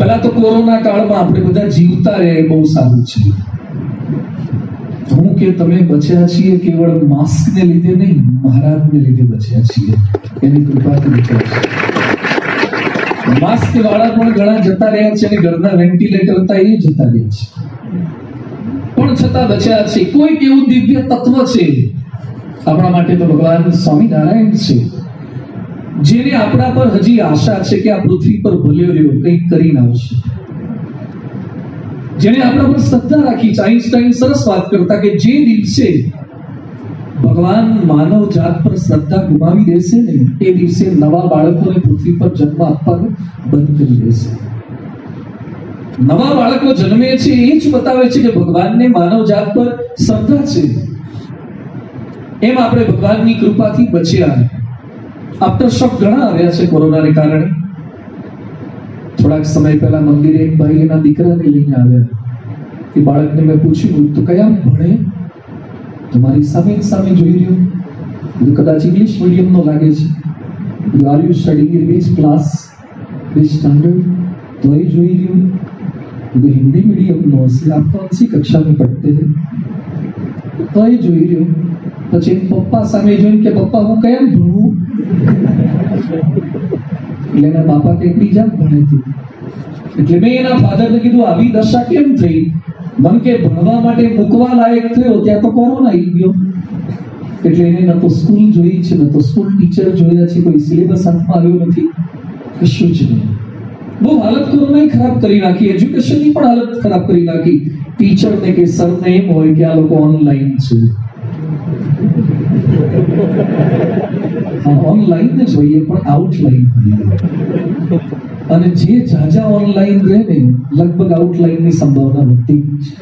पहला तो कोरोना काल में आपने बधा जीवता रहे बहुत सारू छे। हूँ के तमे बच्या छीए केवल मास्क ने लीधे नहीं, महाराज ने लीधे बच्या छीए, एनी कृपा थी। मास्क वाला पण घणा जता रह्या छे, घरना वेंटिलेटर था ए जता रह्या छे, पण छता बच्या छे। कोई केवुं दिव्य तत्व छे अपना माटे तो भगवान स्वामीनारायण छे, जेने अपना पर हजी आशा छे कि आ पृथ्वी पर भले रह्यो कई करी ना आवशे, जेने अपना पर श्रद्धा राखी। आइंस्टाइन सरस बात करता कि जे दिल से भगवान मानव जात पर श्रद्धा गुमावी देशे ने, ए दिल से नवा बाळकोने पृथ्वी पर जन्म आपवा बंद करी देशे। नवा बाळको जन्मे छे ए ज बतावे छे कि भगवान ने मानव जात पर श्रद्धा छे। एम आपणे भगवान की कृपा थी बच्या। आफ्टरशॉक घणा आव्या छे कोरोना ने कारणे। थोड़ा समय पहला मंदिर एक भाई एना दीकराने लईने आव्या कि बाळकने मैं पूछ्यु तो कयाम भणे, तुम्हारी सामे सामे जोई रह्यो, कदाच इंग्लिश मीडियम नो लागे छे। You are you studying in which class, which standard, तो ए जोई रह्यो। हिंदी मीडियम नो छे, आप कौन सी कक्षा में पढ़ते हैं, तो ए जोई रह्यो। पछी पप्पा सामे जोईने के पप्पा हूँ कयाम भणुं, लेना पापा के बीजा भणे थी। એટલે મે એના ફાધરને કીધું આવી દશા કેમ થઈ, મન કે ભણવા માટે મુકવા લાયક થયો ત્યાં તો કોરોના આવી ગયો। એટલે એને ન તો સ્કૂલ જોઈ છે, ન તો સ્કૂલ ટીચર જોયા છે, કોઈ સિલેબસ હાથમાં આવ્યો નથી, કશું જ નહીં। બહુ હાલત કોરોનાએ ખરાબ કરી નાખી, એજ્યુકેશનની પણ હાલત ખરાબ કરી નાખી। ટીચરને કે સરને એમ હોય કે આ લોકો ઓનલાઈન છે, ऑनलाइन ने જોઈએ પણ આઉટલાઈન અને જે જાજા ઓનલાઈન રહે ને લગભગ આઉટલાઈન ની સંભાવના વધતી છે।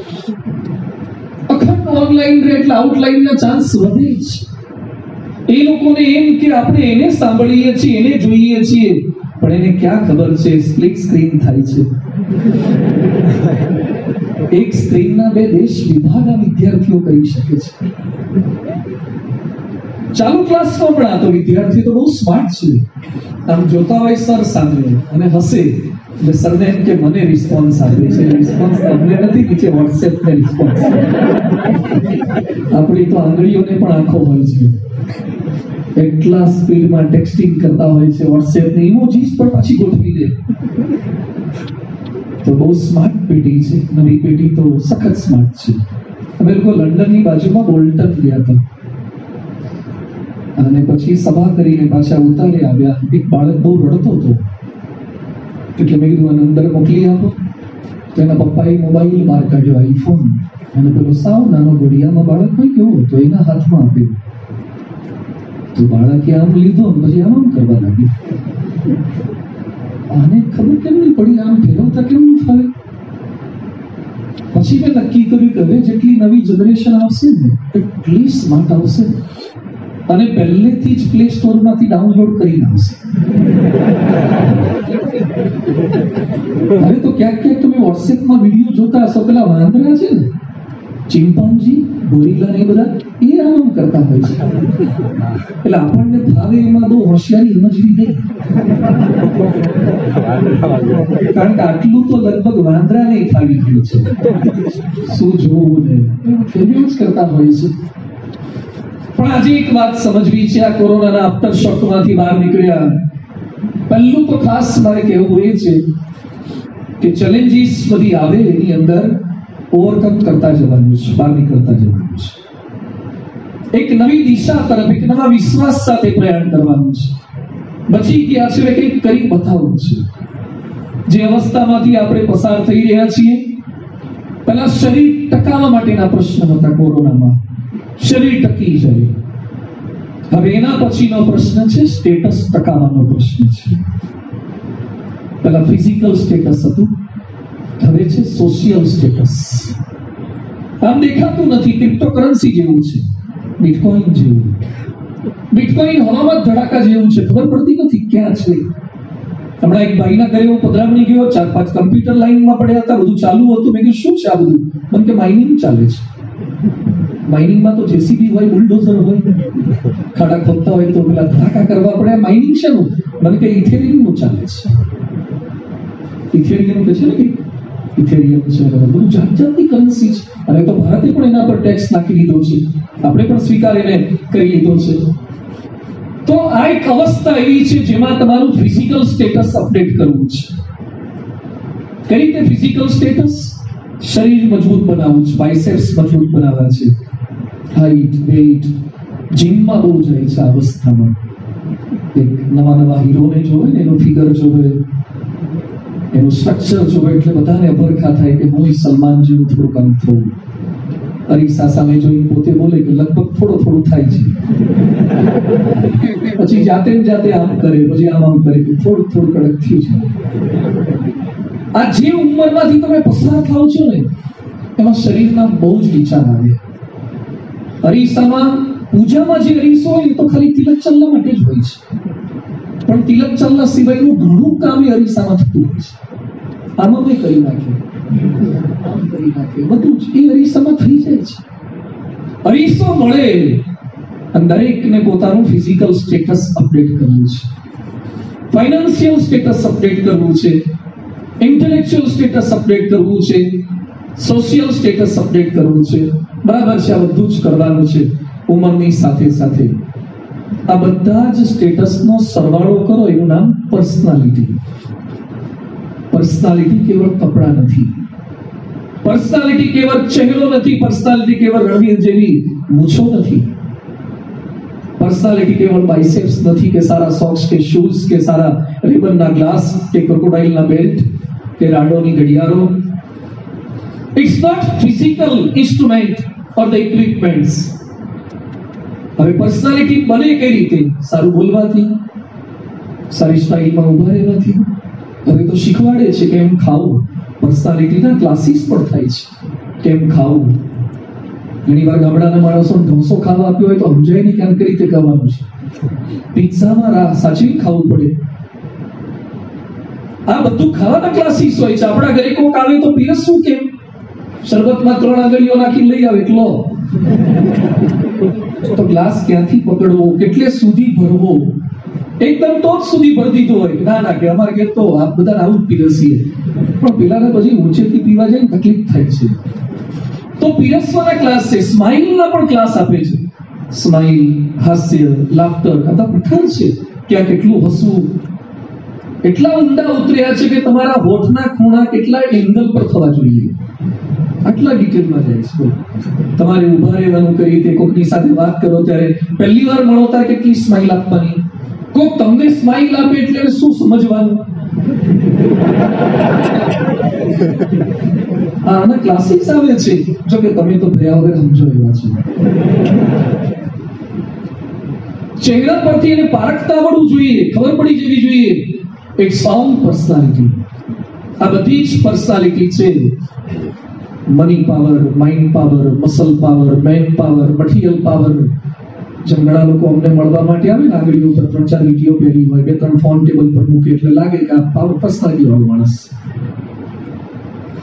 અખંડ ઓનલાઈન રહે એટલે આઉટલાઈન ના ચાન્સ વધે છે। એ લોકોને એમ કે આપણે એને સાંભળીએ છીએ, એને જોઈએ છીએ, પણ એને ક્યાં ખબર છે સ્પ્લિટ સ્ક્રીન થાય છે। એક સ્ક્રીન ના બે દેશ વિભાગના વિદ્યાર્થીઓ કરી શકે છે। चालू क्लास में पढ़ा तो विद्यार्थी तो बहुत स्मार्ट छे, हम જોતા હોય સર સામે અને હસે એટલે સરને એમ કે મને રિસ્પોન્સ આવે છે, રિસ્પોન્સ તમને નથી કે WhatsApp પર રિસ્પોન્સ આપણી તો આંગળીઓને પણ આંખો હોય છે। એટલા સ્પીડમાં ટેક્સ્ટિંગ કરતા હોય છે, WhatsApp ને ઇમોજીસ પર પાછી ગોઠવી દે। તો બહુ સ્માર્ટ પેઢી છે, નવી પેઢી તો સખત સ્માર્ટ છે। અમે લોકો લંડન ની બાજુમાં બોલ્ટન ગયા હતા અને પછી સભા કરીને પાછા ઉતારે આવ્યા। એક બાળક બહુ રડતો હતો એટલે મેં કીધું આને અંદર મોકલી આપો, તો એના પપ્પાએ મોબાઈલ બહાર કાઢ્યો, આઈફોન, અને પેલો સાવ નાનો ગોડિયામાં બાળક હોય કેવો તો એના હાથમાં આપ્યો। તો બાળકે આમ લીધો અને પછી આમ કરવા લાગ્યો। આને ખબર કેમ નહીં પડી, આમ ફેરવતા કેમ નહીં ફરે। પછી મેં નક્કી કર્યું કે હવે જેટલી નવી જનરેશન આવશે ને એટલી સ્માર્ટ આવશે, અને પહેલેથી જ પ્લે સ્ટોરમાંથી ડાઉનલોડ કરી નાખશે। હવે તો ક્યાંક ક્યાંક તમે વોટ્સએપમાં વિડીયો જોતા હશો, પેલા વાંદરા છે ને, ચિમ્પાન્જી, ગોરિલા ને બધા એ આમ કરતા હોય છે। એટલે આપણને ભાવે એમાં બહુ હોશિયારી સમજવી નહીં, કારણ કે આટલું તો લગભગ વાંદરાને એ ફાવી ગયું છે, શું જોવું ને ફેરવ્યું જ કરતા હોય છે। પણ આજે એક વાત સમજવી છે, આ કોરોનાના આફ્ટરશોકમાંથી બહાર નીકળ્યા। પહેલું તો ખાસ મારે કહેવું એ છે કે ચેલેન્જીસ બધી આવે એની અંદર ઓવરકમ કરતા જવાનું છે, બહાર નીકળતા જવાનું છે, એક નવી દિશા તરફ, એક નવા વિશ્વાસ સાથે પ્રયાણ કરવાનું છે। બચી ગયા છે કંઈક કરી બતાવવું છે। જે અવસ્થામાંથી આપણે પસાર થઈ રહ્યા છીએ, પહેલા શરીર ટકાવવા માટેના પ્રશ્ન હતા કોરોનામાં, શરીર ટકી જાય। હવે એના પછીનો પ્રશ્ન છે સ્ટેટસ ટકાવવાનો પ્રશ્ન છે। પહેલા ફિઝિકલ સ્ટેટસ હતું, હવે છે સોશિયલ સ્ટેટસ। આમ દેખાતું નથી, ક્રિપ્ટોકરન્સી જેવું છે, બિટકોઇન જેવું। બિટકોઇન હવામાં ધડાકા જેવું છે, ખબર પડતી નથી ક્યાં છે। હમણાં એક ભાઈના ઘરે હું પધરામણી ગયો, 4-5 કમ્પ્યુટર લાઈનમાં પડ્યા હતા, બધું ચાલુ હતું। મેં કીધું શું છે આ બધું, મને કે માઇનિંગ ચાલે છે। माइनिंग में तो जेसीबी હોય, બુલડોઝર હોય, ખાડા ખોદતા હોય તો પેલા ધડાકા કરવા પડે। માઇનિંગ છે નું મને કે ઇથેરિયમ નું ચાલે છે। इथेरियम कहे छे ने इथेरियम छे बरोबर जात जातनी करन्सी छे अने तो भारते पण एना पर टैक्स नाखी दीधो छे आपणे पण स्वीकारीने करी लीधो छे। तो आ एक अवस्था एवी छे जेमां तमारुं फिजिकल स्टेटस अपडेट करवुं छे। कई रीते फिजिकल स्टेटस शरीर मजबूत बनावुं छे, बाइसेप्स मजबूत बनावा छे, हाइट वेट जिम में बहुत जाए छे अवस्था में एक नवा नवा हीरो ने जोवे ने एनो फिगर जोवे एनो स्ट्रक्चर जोवे એટલે બધાને અભરખા થાય કે હું સલમાન જેવું થોડું કમ થઉં। અરીસા સામે જોઈને પોતે બોલે કે લગભગ થોડું થોડું થાય છે પછી જાતે ને જાતે આમ કરે પછી આમ કરે થોડું થોડું કડક થઈ જાય। આ જે ઉંમરમાંથી તમે પસાર થાઓ છો ને એમાં શરીરમાં બહુ જ વિચાર આવે। અરીસામાં पूजा में जो अरीसो होय तो खाली तिलक चलना माटे ज होय छे पण तिलक चलना सिवायनु घणुं काम ए अरीसामां थतुं होय छे। आमां મે કરી નાખ્યું બધું જ એ અરીસામાં થઈ જાય છે। અરીસો મળે અને દરેકને પોતાનું ફિઝિકલ સ્ટેટસ અપડેટ કરવું છે, ફાઇનાન્શિયલ સ્ટેટસ અપડેટ કરવું છે, ઇન્ટેલેક્ચ્યુઅલ સ્ટેટસ અપડેટ કરવું છે, સોશિયલ સ્ટેટસ અપડેટ કરવું છે। બરાબર છે, આ બધું જ કરવાનું છે। उमरनी साथे साथे आ बधा ज स्टेटसनो सरवाळो करो एनु नाम पर्सनालिटी। पर्सनालिटी केवल कपड़ा नहीं, पर्सनालिटी केवल चेहरो नहीं, पर्सनालिटी केवल रणवीर जेवी मूछो नहीं, पर्सनालिटी केवल बाइसेप्स नहीं के सारा सॉक्स के शूज के सारा रिबन ना ग्लास के क्रोकोडाइल ना बेल्ट के राडो नी घड़ियारो। It's not physical instrument or the equipments. अबे पर्सनालिटी बने कई रीते सारू बोलवाथी, सारी स्टाइल में उभा रहेवाथी। अबे तो शिखवाड़े छे केम खाओ, पर्सनालिटी ना क्लासेस पर थाय छे केम खाओ। घणी वार गामडाना माणसोने ढोसो खावा आप्यो होय तो समजाय नहीं केम कई रीते खावानुं छे, पिज्जा में रा साची खावुं पड़े। आ बधुं खावाना क्लासेस होय छे। आपड़ा घरे कोक आवे तो पीरसुं केम, शरबत में त्रण आंगळीओ नाखीने लई आवे लो तो ग्लास क्यांथी पकड़वो, केटले सुधी भरवो, एकदम तोच सुधी भर दीधो होय ना ना के अमारे के तो आप बधा आउं पीरसीए पण पेलाने पछी ऊंचेथी पीवा जाय तकलीफ थाय छे। तो पीरसवाना क्लास छे, स्माइलना पण क्लास आपे छे। स्माइल हास्य लाफ्टर आ तो प्रकार छे के केटलुं हसवुं એટલા ઊંડા ઉતર્યા છે કે તમારા હોઠના ખૂણા કેટલા એંગલ પર થવા જોઈએ આટલા ડિટેલમાં જાય છે। તમારે ઊભા રહેવાનું કઈ રીતે, કોકની સાથે વાત કરો ત્યારે પહેલીવાર મળોતા કેટલી સ્માઈલ આપવાની, કોક તમને સ્માઈલ આપે એટલે શું સમજવાનું, આના ક્લાસિક્સ આવે છે। જો કે તમે તો ભર્યા વગર સમજો એવા છો। ચહેરા પરથી એને પારખતા આવડવું જોઈએ, ખબર પડી જવી જોઈએ। एक साउंड पर्सनालिटी। अब बीच पर्सनालिटी से money power, mind power, muscle power, man power, material power. जंगड़ा लोग हमने मळवा माटे आवे लागड़ी ऊपर त्रण चार वीडियो पेली होय, बे त्रण फोन टेबल पर मूके એટલે લાગે કે આ પાવર पर्सनालिटी વાળો માણસ।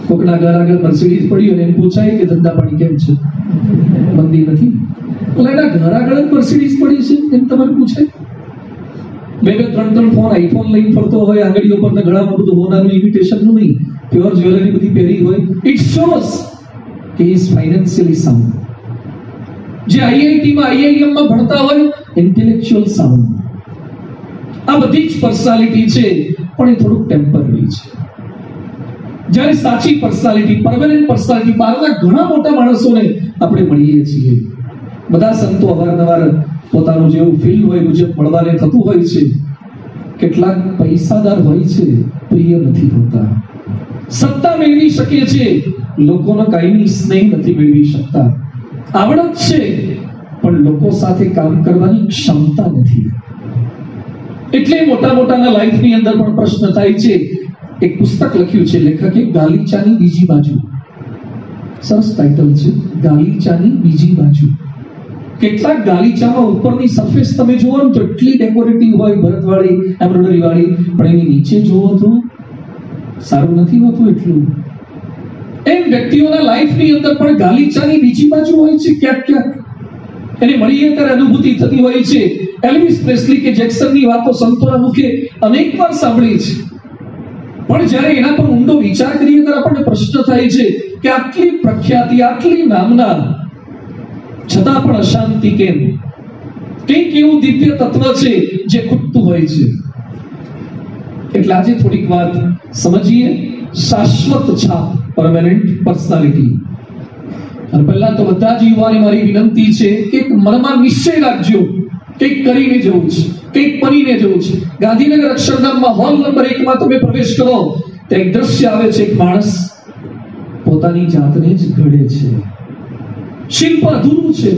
કોકના ઘર આગળ મર્સિડીઝ પડી અને એને પૂછાય કે ધંધા પાણી કેમ છે, મંદી નથી એટલે એના ઘર આગળ મર્સિડીઝ પડી છે એમ તમને પૂછાય। बेबे त्रण त्रण फोन आईफोन लई फरतो होय, आंगळी ऊपर ने घणा मोटो होनानु इमिटेशन नु नहीं, प्योर ज्वेलरी बधी पेरी होय। इट शोस के इज फाइनेंशियली साउंड। जे आईआईटी में आईआईएम में भणता होय इंटेलेक्चुअल साउंड। आ बधी ज पर्सनालिटी छे पण ए थोडुं टेम्पररी छे। जारे साची पर्सनालिटी परमानेंट पर्सनालिटी बारना घणा मोटा माणसोने आपणे मळीए छीए। बधा संतो अवारनवार પોતાનું જેવું ફીલ હોય મુજબ મળવાને થતું હોય છે। કેટલાક પૈસાદાર હોય છે પ્રિય નથી હોતા, સત્તા મેળવી શકે છે, લોકોનો કાયમી સ્નેહ નથી મેળવી શકતા। આવડત છે પણ લોકો સાથે કામ કરવાની ક્ષમતા નથી। એટલે મોટા મોટાના લાઈફની અંદર પણ પ્રશ્ન થાય છે। એક પુસ્તક લખ્યું છે લેખકે, ગાલીચાની બીજી બાજુ। સરસ ટાઇટલ છે, ગાલીચાની બીજી બાજુ। કેટલાક ગાલીચામાં ઉપરની સરફેસ તમે જોવો ને તો એટલી ડેકોરેટિવ હોય, ભરતવાળી એમ્બ્રોઇડરી વાળી, પણ એની નીચે જોવો તો સારું નથી હોતું એટલું। એમ વ્યક્તિઓના લાઈફની અંદર પણ ગાલીચાની બીજી બાજુ હોય છે। ક્યાંક ક્યાંક એને મળીએ ત્યારે અનુભૂતિ થતી હોય છે। એલ્વિસ પ્રેસ્લી કે જેક્સનની વાતો સંતોના મુખે અનેકવાર સાંભળી છે। ઊંડો વિચાર કરીએ ત્યારે આપણને પ્રશ્ન થાય છે કે આટલી પ્રખ્યાતિ, આટલી નામના છતાં પણ અશાંતિ કેમ? કંઈક એવું દિવ્ય તત્વ છે જે ખૂટતું હોય છે. એટલે આજે થોડીક વાત સમજીએ શાશ્વત છાપ, પરમેનન્ટ પર્સનાલિટી. અને પહેલા તો બધા જ યુવાને મારી વિનંતી છે કે મનમાં નિશ્ચય રાખજો, કંઈક કરીને જવું છે, કંઈક બનીને જવું છે. ગાંધીનગર અક્ષરધામમાં હોલ નંબર 1માં તમે પ્રવેશ કરો તો એક દ્રશ્ય આવે છે, એક માણસ પોતાની જાતને જ ઘડે છે. શિલ્પ અધૂરું છે,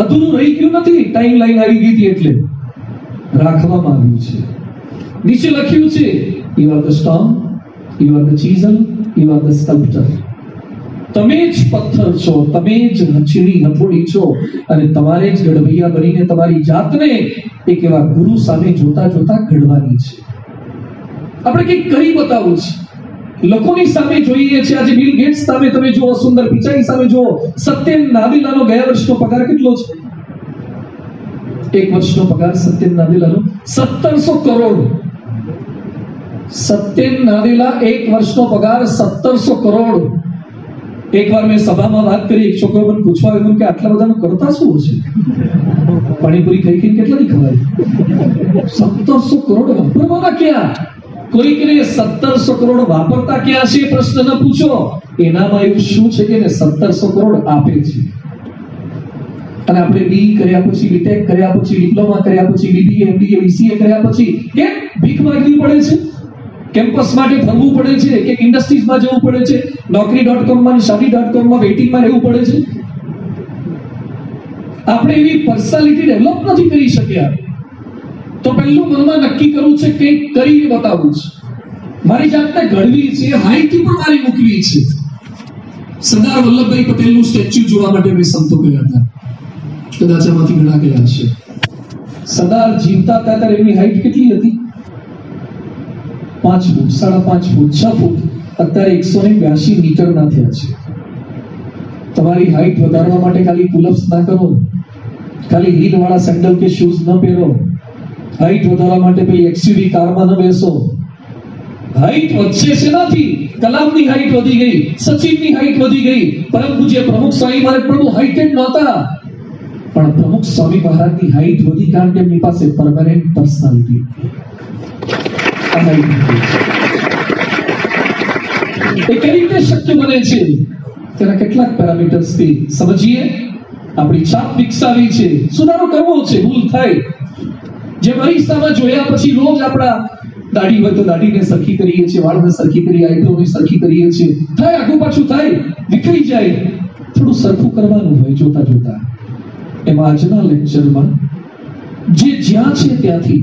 અધૂરું રહી ગયું નથી, ટાઈમ લાઈન આવી ગઈ હતી એટલે રાખવામાં આવ્યું છે. નીચે લખ્યું છે you are the stone, you are the chisel, you are the sculptor. તમે જ પથ્થર છો, તમે જ રચની હથોડી છો અને તમારે જ ઘડવૈયા બનીને તમારી જાતને એક એવા ગુરુ સામે જોતા જોતા ઘડવાની છે. આપણે કંઈક કરી બતાવવું છે. લોકોની સામે જોઈએ છે, આજે બિલ ગેટ્સ સામે તમે જુઓ, સુંદર પિચાઈ સામે જુઓ, સત્યન નાદેલાનો ગયા વર્ષનો પગાર કેટલો છે? એક વર્ષનો પગાર સત્યન નાદેલાનો 1700 કરોડ. સત્યન નાદેલા એક વર્ષનો પગાર 1700 કરોડ. એકવાર મેં સભામાં વાત કરી, એક છોકરો મને પૂછવા આવ્યો કે આટલા બધાનો કરતા શું છે? પાણીપુરી ખાઈ ખાઈ કેટલાની ખવાય? 1700 કરોડ વાપરવાના ક્યાં? કોઈકને 1700 કરોડ વાપરતા ક્યાં છે પ્રશ્ન ન પૂછો. એનામાં એવું શું છે કે 1700 કરોડ આપે છે? અને આપણે બી કર્યા પછી, બીટેક કર્યા પછી, ડિપ્લોમા કર્યા પછી, બીબીએ, એમબીએ, બીસીએ કર્યા પછી કેમ ભીખ માંગવી પડે છે? કેમ્પસ માટે ફરવું પડે છે કે ઇન્ડસ્ટ્રીઝમાં જવું પડે છે? naukri.com માં, shaadi.com માં વેઇટિંગમાં રહેવું પડે છે? આપણે એવી પર્સનાલિટી ડેવલપ નથી કરી શક્યા. તો પહેલું મનમાં નક્કી કરવું છે, કંઈક કરીને બતાવવું છે, મારી જાતને ઘડવી છે, હાઈટથી પણ મારી મૂકવી છે. સરદાર વલ્લભભાઈ પટેલનું સ્ટેચ્યુ જોવા માટે મેં સંતો ગયા હતા, કદાચ આમાંથી ઘણા ગયા હશે. સરદાર જીવતા હતા ત્યારે એમની હાઈટ કેટલી હતી? 5 ફૂટ, 5.5 ફૂટ, 6 ફૂટ. અત્યારે 182 મીટરના થયા છે. તમારી હાઈટ વધારવા માટે ખાલી પુલઅપ્સ ના કરો, ખાલી હીલવાળા સેન્ડલ કે શૂઝ ન પહેરો, હાઈટ વધારવા માટે પેલી એક્સયુવી કારમાં ન બેસો. હાઈટ વધશે શેનાથી? કલામની હાઈટ વધી ગઈ, સચિનની હાઈટ વધી ગઈ, પરમ પૂજ્ય પ્રમુખસ્વામી મહારાજ પ્રભુ હાઈટેડ નહોતા, પણ પ્રમુખસ્વામી મહારાજની હાઈટ વધી કારણ કે એમની પાસે પરમેનન્ટ પર્સનાલિટી. એ કેવી રીતે શક્ય બને છે તેના કેટલાક પેરામીટર્સથી સમજીએ. આપણી છાપ વિકસાવી છે, સુધારો કરવો છે, ભૂલ થાય. જે પરીક્ષામાં જોયા પછી રોજ આપણા દાઢી હોય તો દાઢીને સરખી કરીએ છીએ, વાળને સરખી કરીએ, આઈબ્રોને સરખી કરીએ છીએ. થાય, આગું પાછું થાય, વિખરી જાય. થોડું સરખું કરવાનું હોય જોતા જોતા. એમાં આજના લેક્ચરમાં જે જ્યાં છે ત્યાંથી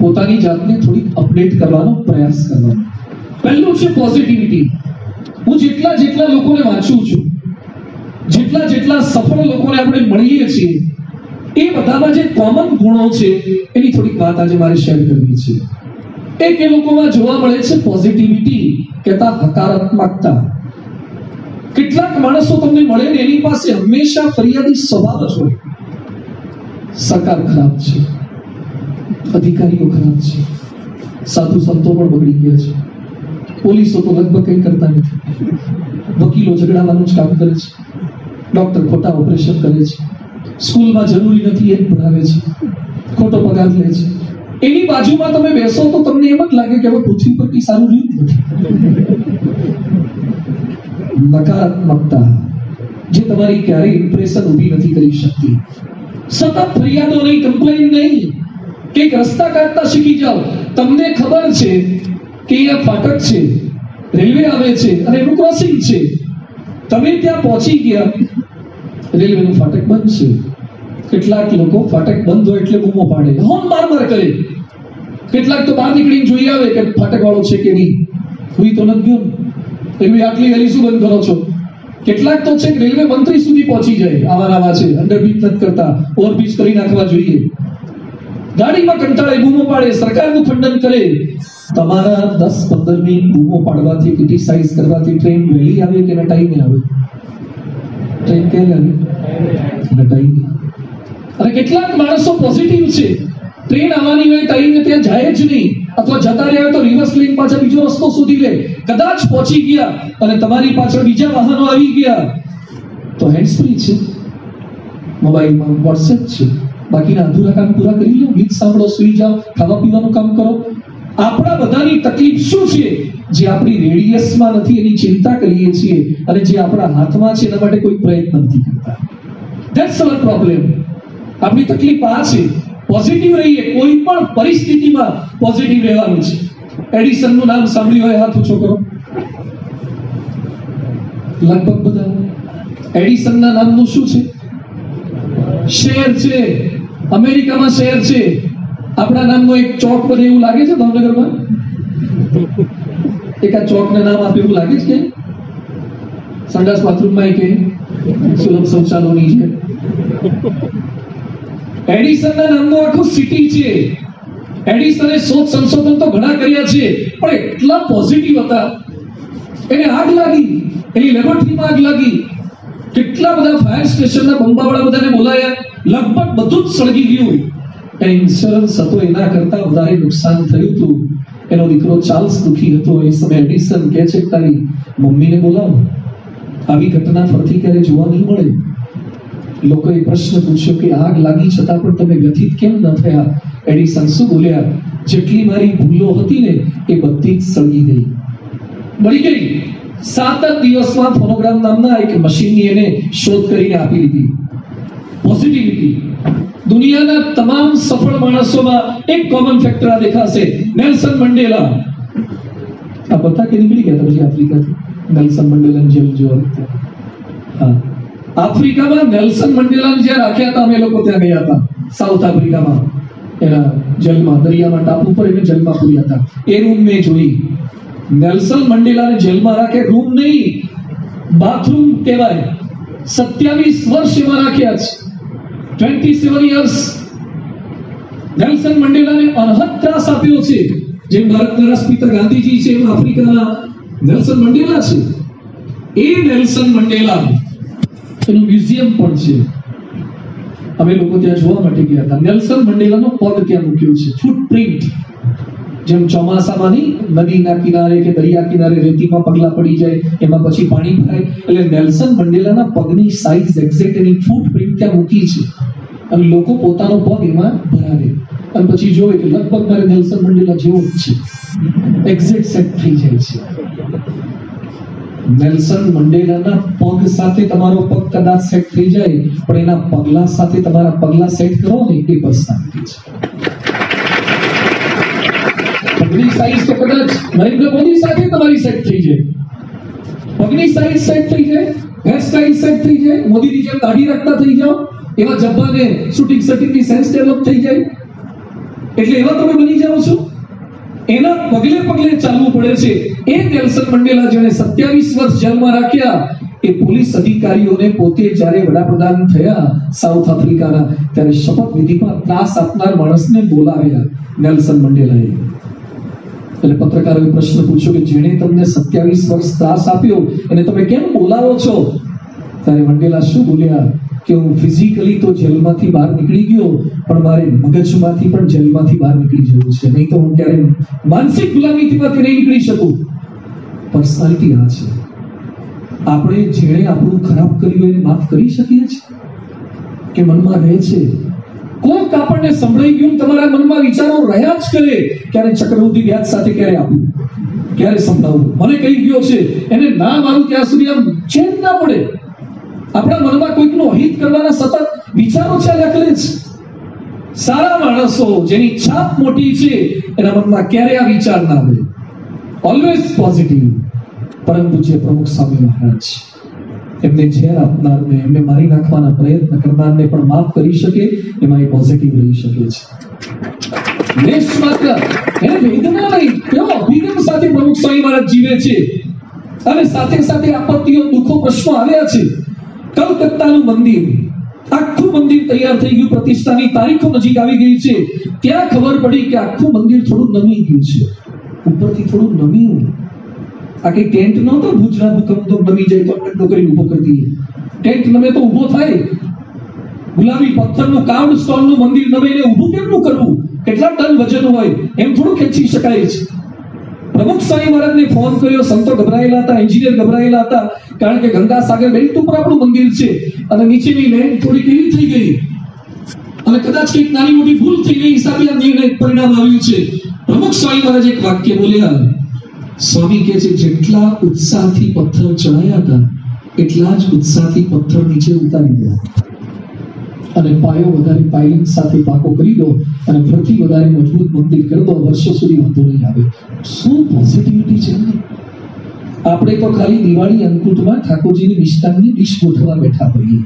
પોતાની જાતને થોડીક અપડેટ કરવાનો પ્રયાસ કરવાનો. પહેલું છે પોઝિટિવિટી. હું જેટલા લોકોને વાંચું છું, જેટલા સફળ લોકોને આપણે મળીએ છીએ, એ બધામાં જે કોમન ગુણો છે એની થોડીક વાત આજે મારે શેર કરવી છે. એક એ લોકોમાં જોવા મળે છે પોઝિટિવિટી કહેતા હકારાત્મકતા. કેટલાક માણસો તમને મળે ને એની પાસે હંમેશા ફરિયાદી સ્વભાવ જ હોય. સરકાર ખરાબ છે, અધિકારીઓ ખરાબ છે, સાધુ સંતો પણ બગડી ગયા છે, પોલીસો તો લગભગ કંઈ કરતા નથી, વકીલો ઝઘડાવાનું જ કામ કરે છે, ડોક્ટર ખોટા ઓપરેશન કરે છે, સ્કૂલમાં જરૂરી નથી એ ભણાવે છે, ખોટો પગાર લે છે. એની બાજુમાં તમે બેસો તો તમને એમ જ લાગે કે હવે પૃથ્વી પર કંઈ સારું રહ્યું નથી. નકારાત્મકતા, જે તમારી ક્યારેય ઇમ્પ્રેશન ઊભી નથી કરી શકતી. સતત ફરિયાદો નહીં, કમ્પ્લેન નહીં. કંઈક રસ્તા કાઢતા શીખી જાઓ. તમને ખબર છે કે અહીંયા ફાટક છે, રેલવે આવે છે અને એનું ક્રોસિંગ છે. તમે ત્યાં પહોંચી ગયા, રેલવેનું ફાટક બંધ છે. કેટલાક લોકો ફાટક બંધ હોય એટલે બૂમો પાડે, હોર્ન માર કરે. કેટલાક તો બહાર નીકળીને જોઈ આવે કે ફાટક વાળો છે કે નહીં, હું તો નથી ગયો, રેલવે આટલી વહેલી શું બંધ કરો છો? કેટલાક તો છે રેલવે મંત્રી સુધી પહોંચી જાય, આવા આવા છે, અંડરબ્રિજ નથી કરતા, ઓવરબ્રિજ કરી નાખવા જોઈએ. ગાડીમાં કંટાળે બૂમો પાડે, સરકારનું ખંડન કરે. તમારા 10-15 મિનિટ બૂમો પાડવાથી, ક્રિટિસાઇઝ કરવાથી ટ્રેન વહેલી આવે કે એના ટાઈમે આવે? કેટલાક માણસો પોઝિટિવ છે, ટ્રેન આવવાની હોય ટાઈમે ત્યાં જાય જ નહીં, અથવા જતા રહ્યા તો રિવર્સ લેન પાછળ બીજો રસ્તો શોધી લે. કદાચ પહોંચી ગયા અને તમારી પાછળ બીજા વાહનો આવી ગયા તો હેન્ડ ફ્રી છે, મોબાઈલમાં WhatsApp છે, બાકીના અધૂરા કામ પૂરા કરી લો, ગીત સાંભળો, સુઈ જાઓ, ખાવા પીવાનું કામ કરો. આપણા બધાની તકલીફ શું છે? જે આપણી રેડિયસમાં નથી એની ચિંતા કરીએ છીએ અને જે આપણા હાથમાં છે એના માટે કોઈ પ્રયત્ન નથી કરતા. That's our problem. આપણી તકલીફ આ છે. પોઝિટિવ રહીએ, કોઈ પણ પરિસ્થિતિમાં પોઝિટિવ રહેવાનું છે. એડિસનનું નામ સાંભળ્યું હોય? હાથ ઊંચો કરો. લગભગ બધા એડિસનના નામનું શું છે? શેર છે. અમેરિકામાં શેર છે. આપણા નામનો એક ચોક બને એવું લાગે છે ભાવનગરમાં. એક આ ચોકને નામ આપે એવું લાગે છે કે સંડાસ બાથરૂમમાં કે સુલભ શૌચાલયની છે. એડિસનના નામનો આખો સિટી છે. એડિસને શોધ સંશોધન તો ઘણા કર્યા છે, પણ એટલા પોઝિટિવ હતા, એને આગ લાગી, એની લેબોરેટરીમાં આગ લાગી, કેટલા બધા ફાયર સ્ટેશનના બંબાવાળા બધાને બોલાયા, લગભગ બધું જ સળગી ગયું. એ ઇન્સ્યોરન્સ હતો એના કરતા વધારે નુકસાન થયું હતું. એનો દીકરો ચાર્લ્સ દુખી હતો. એ સમયે એડિસન કહે છે, તારી મમ્મીને બોલાવો, આવી ઘટના ફરતી ક્યારે જોવા નહીં મળે. લોકોએ પ્રશ્ન પૂછ્યો કે આગ લાગી છતાં પણ તમે વ્યથિત કેમ ન થયા? એડિસન શું બોલ્યા? જેટલી મારી ભૂલો હતી ને એ બધી જ સળગી ગઈ, બળી ગઈ. 7 દિવસમાં ફોનોગ્રામ નામના એક મશીનની એને શોધ કરીને આપી દીધી. પોઝિટિવિટી. દુનિયાના તમામ સફળ માણસોમાં એક કોમન ફેક્ટર આ દેખાશે. Nelson Mandela. આ બધા કે નીકળી ગયા પછી આફ્રિકાથી. નેલ્સન મંડેલાની જેમ જોવા. હા, આફ્રિકામાં નેલ્સન મંડેલાને જે રાખ્યા હતા, અમે લોકો ત્યાં ગયા હતા. સાઉથ આફ્રિકામાં એના જેલમાં, દરિયામાં ટાપુ પર એને જેલમાં પૂર્યા હતા. એ રૂમ મેં જોઈ. નેલ્સન મંડેલાને જેલમાં રાખે રૂમ નહીં, બાથરૂમ કહેવાય. 27 વર્ષ એમાં રાખ્યા છે. 27 યર્સ. નેલ્સન મંડેલાને અનહદ ત્રાસ આપ્યો છે. જે ભારતના રાષ્ટ્રપિતા ગાંધીજી છે, એમાં આફ્રિકાના નેલ્સન મંડેલા છે. એ નેલ્સન મંડેલા એનું મ્યુઝિયમ પણ છે. અમે લોકો ત્યાં જોવા માટે ગયા હતા. નેલ્સન મંડેલાનો પગ ત્યાં મૂક્યો છે. ફૂટપ્રિન્ટ. જેમ ચોમાસામાં નદીના કિનારે કે દરિયા કિનારે રેતીમાં પગલા પડી જાય, એમાં પછી પાણી ભરાય, એટલે નેલ્સન મંડેલાના પગની સાઈઝ એક્ઝેક્ટ એની ફૂટપ્રિન્ટ ત્યાં મૂકી છે. અને લોકો પોતાનો પગ એમાં ભરાવે અને પછી જોવે કે લગભગ મારે નેલ્સન મંડેલા જેવો જ છે. એક્ઝેક્ટ સેટ થઈ જાય છે. નેલ્સન મંડેલાના પગ સાથે તમારો પગ કદાચ સેટ થઈ જાય, પણ એના પગલા સાથે તમારા પગલા સેટ કરો ને એ બસ શાંતિ છે. પગની સાઈઝ તો કદાચ નરેન્દ્ર મોદી સાથે તમારી સેટ થઈ જાય, પગની સાઈઝ સેટ થઈ જાય, હેર સ્ટાઈલ સેટ થઈ જાય, મોદીની જેમ દાઢી રાખતા થઈ જાઓ, એવા જબ્બાને શૂટિંગ સટિંગની સેન્સ ડેવલપ થઈ જાય, એટલે એવા તમે બની જાઓ છો. એના પગલે પગલે ચાલવું પડે છે. એ નેલ્સન મંડેલા જેને 27 વર્ષ જેલમાં રાખ્યા, એ પોલીસ અધિકારીઓને પોતે જ્યારે વડાપ્રધાન થયા સાઉથ આફ્રિકાના, ત્યારે શપથવિધિમાં ત્રાસ આપનાર માણસને બોલાવ્યા નેલ્સન મંડેલાએ. એટલે પત્રકારોએ પ્રશ્ન પૂછ્યો કે જેણે તમને 27 વર્ષ ત્રાસ આપ્યો એને તમે કેમ બોલાવો છો? ત્યારે મંડેલા શું બોલ્યા કે હું ફિઝિકલી તો જેલમાંથી બહાર નીકળી ગયો, પણ મારે મગજમાંથી પણ જેલમાંથી બહાર નીકળી જવું છે, નહીં તો હું ક્યારે માનસિક ગુલામીમાંથી નહીં નીકળી શકું. પર્સનાલિટી આ છે. આપણે જેણે આપણું ખરાબ કર્યું એને માફ કરી શકીએ છીએ કે મનમાં રહે છે? કોક આપણને સંભળાઈ ગયું, તમારા મનમાં વિચારો રહ્યા જ કરે, ક્યારે ચક્રવૃદ્ધિ વ્યાજ સાથે ક્યારે આપવું, ક્યારે સંભળાવવું, મને કહી ગયો છે એને ના મારું ત્યાં સુધી આમ ચેન ના પડે. આપણા મનમાં કોઈકનું અહિત કરવાના સતત વિચારો ચાલ્યા કરે છે. સારા માણસો જેની છાપ મોટી છે એના મનમાં ક્યારે આ વિચાર ના આવે. Always positive. પરંતુ જે પ્રમુખ સ્વામી મહારાજ, એમને ઝેર આપનારને, એમને મારી નાખવાના પ્રયત્ન કરનારને પણ માફ કરી શકે, એમાં એ પોઝિટિવ રહી શકે છે. લેશ માત્ર એને વેદના નહીં, એવો અભિગમ સાથે પ્રમુખ સ્વામી મહારાજ જીવે છે. અને સાથે સાથે આપત્તિઓ, દુઃખો, પ્રશ્નો આવ્યા છે. કલકત્તાનું મંદિર, આખું મંદિર તૈયાર થઈ ગયું, પ્રતિષ્ઠાની તારીખો નજીક આવી ગઈ છે. ત્યાં ખબર પડી કે આખું મંદિર થોડું નમી ગયું છે, ઉપરથી થોડું નમીયું. આ કે ટેન્ટ નહોતો, ભુજના ભૂકંપ તો નમી જાય તો ટેન્ટો કરીને ઊભો કરી દઈએ, ટેન્ટ નમે તો ઊભો થાય. ગુલાબી પથ્થરનું કાવડ સ્ટોનનું મંદિર નમે, એને ઊભું કેમનું કરવું? કેટલા ટન વજન હોય એમ થોડું ખેંચી શકાય છે। પ્રમુખ સ્વામી મહારાજને ફોન કર્યો, સંતો ગભરાયેલા હતા, એન્જિનિયર ગભરાયેલા હતા, કારણ કે ગંગા સાગર બેલ્ટ ઉપર આપણું મંદિર છે અને નીચેની લેન થોડી કેવી થઈ ગઈ અને કદાચ એક નાની મોટી ભૂલ થઈ ગઈ, હિસાબે આ નિર્ણય પરિણામ આવ્યું છે। પ્રમુખ સ્વામી મહારાજ એક વાક્ય બોલ્યા, સ્વામી કહે છે જેટલા ઉત્સાહથી પથ્થર ચડાયા હતા એટલા જ ઉત્સાહથી પથ્થર નીચે ઉતારી દીધા અને પાયો વધારે પાયલિંગ સાથે પાકો કરી દો અને ફરીથી વધારે મજબૂત મંદિર કરી દો, વર્ષો સુધી વાંધો નહીં આવે। શું પોઝિટિવિટી છે! આપણે તો ખાલી દિવાળી અંકુટમાં ઠાકોરજીની મિષ્ટાનની ડીશ ગોઠવવા બેઠા હોઈએ,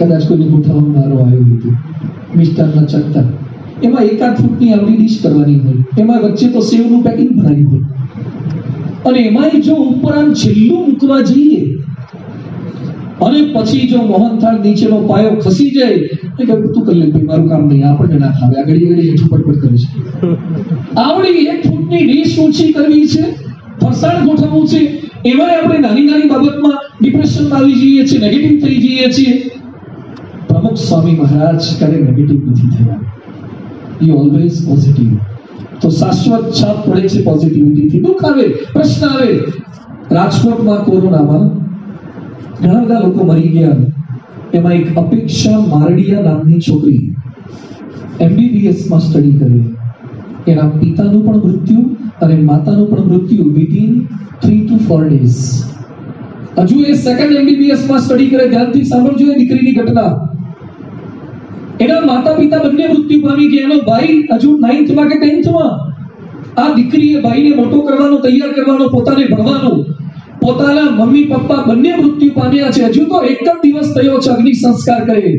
કદાચ કોઈને ગોઠવવાનો વારો આવ્યો હતો, મિષ્ટાનના ચક્કર એમાં એકાદ ફૂટની આપણી ડીશ કરવાની હોય, એમાં વચ્ચે તો સેવનું પેકિંગ ભરાયું હોય અને એમાંય જો ઉપર આમ છેલ્લું મૂકવા જઈએ અને પછી જો મોહનથાળ નીચેનો પાયો ખસી જાય કે તું કરી લે, મારું કામ નહીં, આપણને ના ખાવે, આગળ આગળ હેઠું પડપડ કરે છે। આવડી એક ફૂટની ડીશ ઊંચી કરવી છે, ફરસાણ ગોઠવવું છે, એમાંય આપણે નાની નાની બાબતમાં ડિપ્રેશનમાં આવી જઈએ છીએ, નેગેટિવ થઈ જઈએ છીએ। પ્રમુખ સ્વામી મહારાજ ક્યારે નેગેટિવ નથી થયા, યુ ઓલવેઝ પોઝિટિવ। તો શાશ્વત છાપ પડે છે પોઝિટિવિટીથી। દુઃખ આવે, પ્રશ્ન આવે, રાજકોટમાં કોરોનામાં ઘણા બધા લોકો મરી ગયા, એમાં એક અપેક્ષા મારડિયા નામની છોકરી MBBSમાં સ્ટડી કરે, એના પિતાનું પણ મૃત્યુ અને માતાનું પણ મૃત્યુ વિધિન 3 to 4 days। હજુ એ સેકન્ડ MBBSમાં સ્ટડી કરે, ધ્યાનથી સાંભળજો એ દીકરીની ઘટના। એના માતા પિતા બંને મૃત્યુ પામી ગયા, એનો ભાઈ હજુ 9th કે 10th। આ દીકરીએ ભાઈને મોટો કરવાનો, તૈયાર કરવાનો, પોતાને ભણવાનું, પોતાના મમ્મી પપ્પા બંને મૃત્યુ પામ્યા છે, હજુ તો એક જ દિવસ થયો છે અગ્નિ સંસ્કાર કરે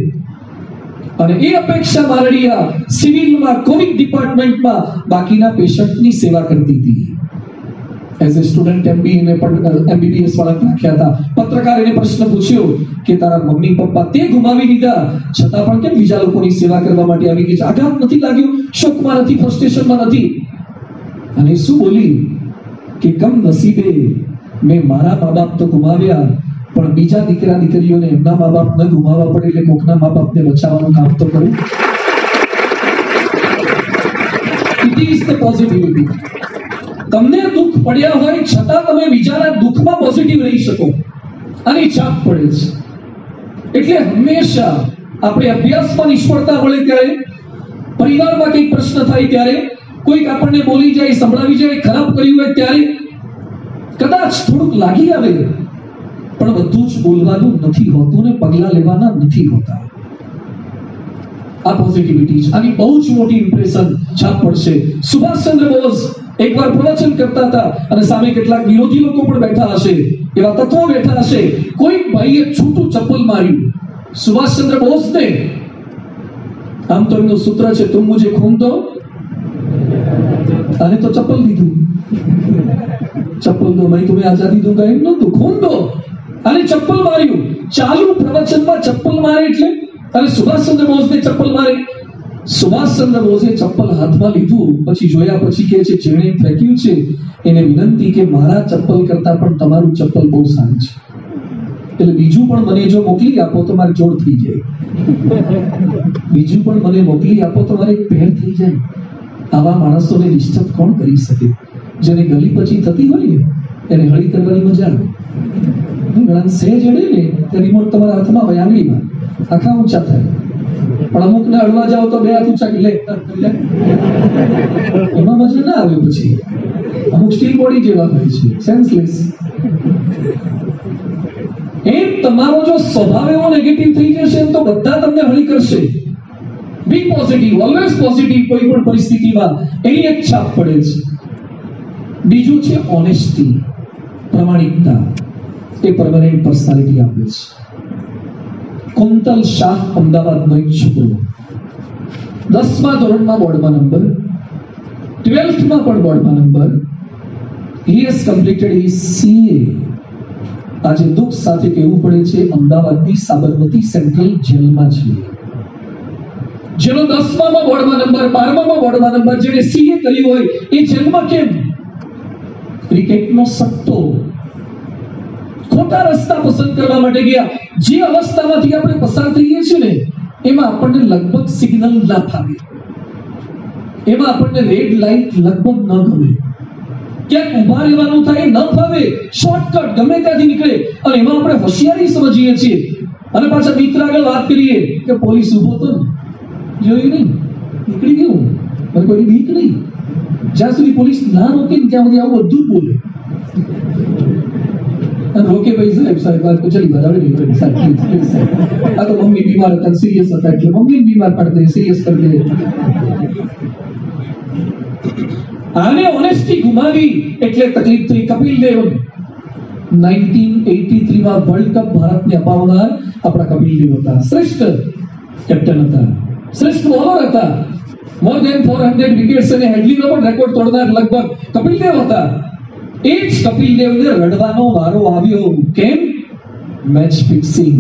અને એ અપેક્ષા મારડિયા સિવિલમાં કોવિડ ડિપાર્ટમેન્ટમાં બાકીના પેશન્ટની સેવા કરતી હતી। એઝ અ સ્ટુડન્ટ MBBS વાળા રાખ્યા હતા, પત્રકાર એને પ્રશ્ન પૂછ્યો કે તારા મમ્મી પપ્પા તે ગુમાવી દીધા છતાં પણ કેમ બીજા લોકોની સેવા કરવા માટે આવી ગઈ છે? આઘાત નથી લાગ્યો, શોકમાં નથી, ફ્રસ્ટ્રેશનમાં નથી અને શું બોલી કે કમ નસીબે મેં મારા મા બાપ તો ગુમાવ્યા પણ બીજા દીકરા દીકરીઓને એમના મા બાપ ન ગુમાવવા પડે એટલે કોકના મા બાપને બચાવવાનું કામ તો કર્યું। It is the positivity. તમને દુઃખ પડ્યા હોય છતાં તમે બીજાના દુઃખમાં પોઝિટિવ રહી શકો, આની છાપ પડે છે। એટલે હંમેશા આપણે અભ્યાસમાં નિષ્ફળતા મળે ત્યારે, પરિવારમાં કંઈક પ્રશ્ન થાય ત્યારે, કોઈક આપણને બોલી જાય, સંભળાવી જાય, ખરાબ કર્યું હોય ત્યારે, કદાચ થોડુંક લાગી આવે પણ બધું જ બોલવાનું નથી હોતું ને પગલાં લેવાના નથી હોતા। આ પોઝિટિવિટી છે, આની બહુ જ મોટી ઇમ્પ્રેશન છાપ પડશે। સુભાષચંદ્ર બોઝ એકવાર પ્રવચન કરતા હતા અને સામે કેટલાક વિરોધી લોકો પણ બેઠા હશે, એવા તત્વો બેઠા હશે, કોઈ ભાઈએ છૂટું ચપ્પલ માર્યું સુભાષચંદ્ર બોઝને, આમ તો એમનું સૂત્ર છે તું મુજે ખૂન દો, અને તો ચપ્પલ લીધું, ચપ્પલ દો ભાઈ तुम्हें आजादी दूंगा, એમ નતું, ખૂન દો અને ચપ્પલ માર્યું। ચાલુ પ્રવચનમાં ચપ્પલ મારે એટલે અને સુભાષચંદ્ર બોઝને ચપ્પલ મારે, સુભાષચંદ્ર બોઝે ચપ્પલ હાથમાં લીધું, પછી જોયા, પછી કહે છે જેણે ફેંક્યું છે એને વિનંતી કે મારા ચપ્પલ કરતાં પણ તમારું ચપ્પલ બહુ સારું છે, એટલે બીજું પણ મને જો મોકલી આપો તો મારી જોડ થઈ જાય, બીજું પણ મને મોકલી આપો તો મારી પહેર થઈ જાય। આવા માણસોને ડિસ્ટર્બ કોણ કરી શકે? જેને ગલી પછી થતી હોય ને એને હળી કરવાની મજા આવે, ઘણા સેજ અડે ને તે રિમોટ તમારા હાથમાં હોય, આંગળીમાં આખા ઊંચા થાય, પણ અમુકને અડવા જાઓ તો બે હાથ ઊંચા લે, એમાં મજા ના આવે, પછી અમુક સ્ટીલ બોડી જેવા હોય છે, સેન્સલેસ। એમ તમારો જો સ્વભાવ એવો નેગેટિવ થઈ જશે તો બધા તમને હળી કરશે। બી પોઝિટિવ, ઓલવેઝ પોઝિટિવ, કોઈ પણ પરિસ્થિતિમાં એની એક છાપ પડે છે। બીજું છે ઓનેસ્ટી, પ્રમાણિકતા, એ પરમાનન્ટ પર્સનાલિટી આપે છે। કુંતલ શાહ અમદાવાદનો એક છોકરો, 10મા ધોરણમાં બોર્ડમાં નંબર, 12માં પણ બોર્ડમાં number, he has completed his CA। આજે દુઃખ સાથે કહેવું પડે છે અમદાવાદની સાબરમતી સેન્ટ્રલ જેલમાં છે, જેનો 10માં બોર્ડમાં નંબર, 12માં બોર્ડમાં નંબર, જેને CA કર્યું હોય એ જેલમાં કેમ? ક્રિકેટનો સટ્ટો, ખોટા રસ્તા પસંદ કરવા માટે ગયા। જે અવસ્થામાંથી આપણે પસાર થઈએ છીએ ને એમાં આપણને લગભગ સિગ્નલ ના ફાવે, એમાં આપણને રેડ લાઈટ લગભગ ન ગમે, ક્યાંક ઊભા રહેવાનું થાય ન ફાવે, શોર્ટકટ ગમે ત્યાંથી નીકળે, અને એમાં આપણે હોશિયારી સમજીએ છીએ. અને પાછા મિત્ર આગળ વાત કરીએ કે પોલીસ ઊભો તો જોયું નહીં, નીકળી ગયું, મને કોઈ બીક નહીં. જ્યાં સુધી પોલીસ ના રોકે ને ત્યાં સુધી આવું બધું બોલે. રોકે ભાઈ સાહેબ, સાહેબ વાત ચલી બરાબર નહીં સાહેબ, આ તો મમ્મી બીમાર હતા, સિરિયસ હતા, એટલે મમ્મી બીમાર પડે સિરિયસ કરી દે. આને ઓનેસ્ટી ગુમાવી એટલે તકલીફ થઈ. કપિલ દેવ 1983 માં વર્લ્ડ કપ ભારતને અપાવનાર આપણા કપિલ દેવ હતા. શ્રેષ્ઠ કેપ્ટન હતા, શ્રેષ્ઠ બોલર હતા, મોર ધેન 400 વિકેટ્સ અને હેડલીનો પણ રેકોર્ડ તોડનાર લગભગ કપિલ દેવ હતા. એ જ કપિલ દેવને રડવાનો વારો આવ્યો. કેમ? Match fixing.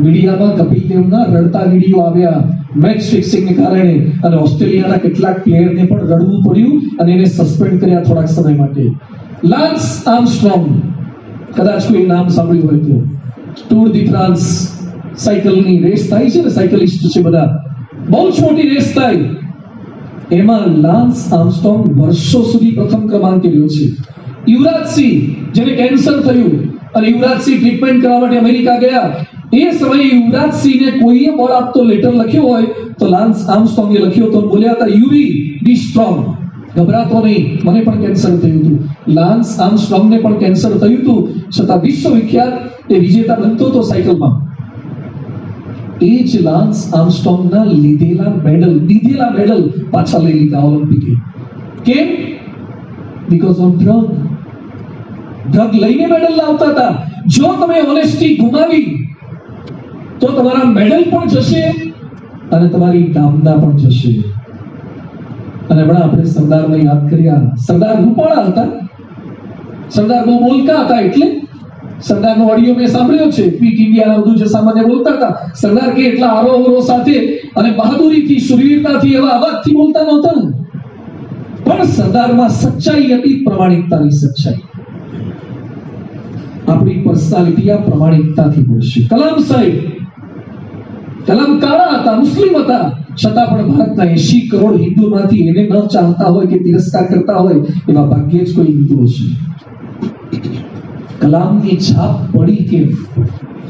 મીડિયામાં કપિલ દેવના રડતા વિડીયો આવ્યા મેચ ફિક્સિંગને કારણે, અને ઓસ્ટ્રેલિયાના કેટલાક પ્લેયરને પણ રડવું પડ્યું અને એને સસ્પેન્ડ કર્યા થોડાક સમય માટે. લાન્સ આર્મસ્ટ્રોંગ, કદાચ કોઈ નામ સાંભળ્યું હોય તો, ટૂર દી ફ્રાન્સ સાયકલની રેસ થાય છે ને, સાયકલિસ્ટ છે બધા, બહુ જ મોટી રેસ થાય, એમાં લાન્સ આર્મસ્ટ્રોંગ વર્ષો સુધી પ્રથમ ક્રમાંકે રહ્યો છે. યુવરાજસિંહ જેને કેન્સર થયું અને યુવરાજસિંહ ટ્રીટમેન્ટ કરવા માટે અમેરિકા ગયા, એ સમયે યુવરાજસિંહને કોઈએ બોલ આપતો લેટર લખ્યો હોય તો લાન્સ આર્મસ્ટ્રોંગે લખ્યો તો બોલ્યા હતા, યુ વી બી સ્ટ્રોંગ, ગભરાતો નહીં, મને પણ કેન્સર થયું હતું. લાન્સ આર્મસ્ટ્રોંગને પણ કેન્સર થયું હતું, છતાં વિશ્વવિખ્યાત એ વિજેતા બનતો હતો સાયકલમાં. એ જ લાન્સ આર્મસ્ટ્રોંગના લીધેલા મેડલ પાછા લઈ લીધા ઓલિમ્પિકે. કેમ? બીકોઝ ઓફ ડ્રગ લઈને મેડલ લાવતા હતા. જો તમે ઓનેસ્ટી ગુમાવી તો તમારા મેડલ પણ જશે અને તમારી કામના પણ જશે. અને હમણાં આપણે સરદારને યાદ કર્યા. સરદાર રૂપાળા હતા, સરદાર બહુ બોલકા હતા, એટલે સરદારનો ઓડિયો મેં સાંભળ્યો છે, પીટ ઇન્ડિયાના બધું જે સામાન્ય બોલતા હતા, સરદાર કે એટલા આરોહરો સાથે અને બહાદુરીથી, શૂરવીરતાથી, એવા અવાજથી બોલતા નહોતા, પણ સરદારમાં સચ્ચાઈ હતી, પ્રમાણિકતાની સચ્ચાઈ. આપણી પર્સનાલિટી આ પ્રમાણિકતાથી મળશે. કલામ સાહેબ, કલામ કાળા હતા, મુસ્લિમ હતા, છતાં પણ ભારતના 80 કરોડ હિન્દુમાંથી એને ન ચાહતા હોય કે તિરસ્કાર કરતા હોય એવા ભાગ્યે જ કોઈ હિન્દુ હશે. કલામની છાપ પડી. કે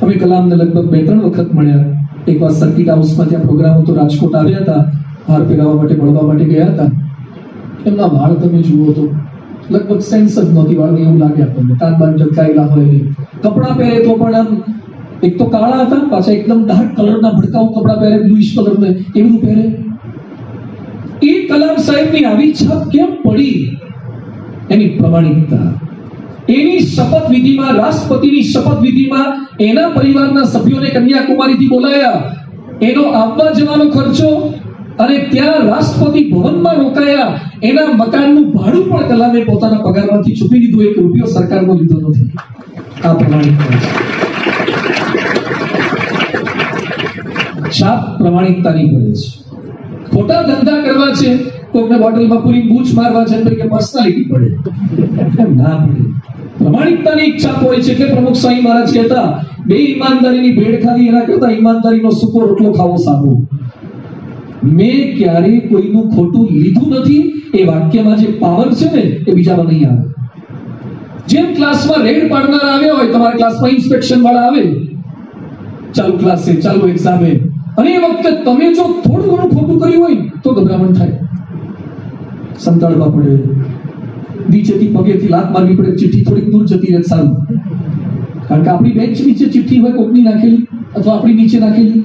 અમે કલામને લગભગ 2-3 વખત મળ્યા. એક વાર સર્કિટ હાઉસમાં ત્યાં પ્રોગ્રામ હતો, રાજકોટ આવ્યા હતા, હાર પહેરાવવા માટે, મળવા માટે ગયા હતા. એમના વાળ તમે જુઓ તો લગભગ સેન્સ જ નહોતી વાળને, એવું લાગે આપણને, કાન બાન ઢંકાયેલા હોય નહીં. કપડાં પહેરે તો પણ આમ, એક તો કાળા હતા, પાછા એકદમ ડાર્ક કલરના ભડકાઉ કપડાં પહેરે, બ્લુઇશ કલરને એવું પહેરે. એ કલામ સાહેબની આવી છાપ કેમ પડી? એની પ્રમાણિકતા. એની શપથવિધિમાં, રાષ્ટ્રપતિની શપથવિધિમાં એના પરિવારના સભ્યોને કન્યાકુમારીથી બોલાયા, એનો આવવા જવાનો ખર્ચો, અને ત્યાં રાષ્ટ્રપતિ ભવનમાં રોકાયા, એના મકાનનું ભાડું પણ કલામે પોતાના પગારમાંથી ચૂકવી દીધું, એક રૂપિયો સરકારનો લીધો નથી. આ પ્રમાણિકતા છાપ પ્રમાણિકતાની પડે છે. ખોટા ધંધા કરવા છે, કોઈને બોટલમાં પૂરી બૂચ મારવા છે, કે પર્સનાલિટી પડે ના પડે. પ્રમાણિકતાની ઈચ્છા હોય છે એટલે પ્રમુખ સ્વામી મહારાજ કહેતા, બે ઈમાનદારીની ભેળ ખાવી એના કરતા ઈમાનદારીનો સૂકો રોટલો ખાવો સારો. મેં ક્યારે કોઈનું ખોટું લીધું નથી, એ વાક્યમાં જે પાવર છે ને એ બીજામાં નહીં આવે. જેમ ક્લાસમાં રેડ પાડનાર આવ્યા હોય, તમારા ક્લાસમાં ઇન્સ્પેક્શન વાળા આવે, ચાલુ ક્લાસે, ચાલુ એક્ઝામે, અને એ વખતે તમે જો થોડું ઘણું ખોટું કર્યું હોય તો ગભરામણ થાય, સંતાડવા પડે, નીચેથી પગેથી લાત મારવી પડે, ચિઠ્ઠી થોડીક દૂર જતી રહે સારું, કારણ કે આપણી બેન્ચ નીચે ચિઠ્ઠી હોય કોકની નાખેલી અથવા આપણી નીચે નાખેલી,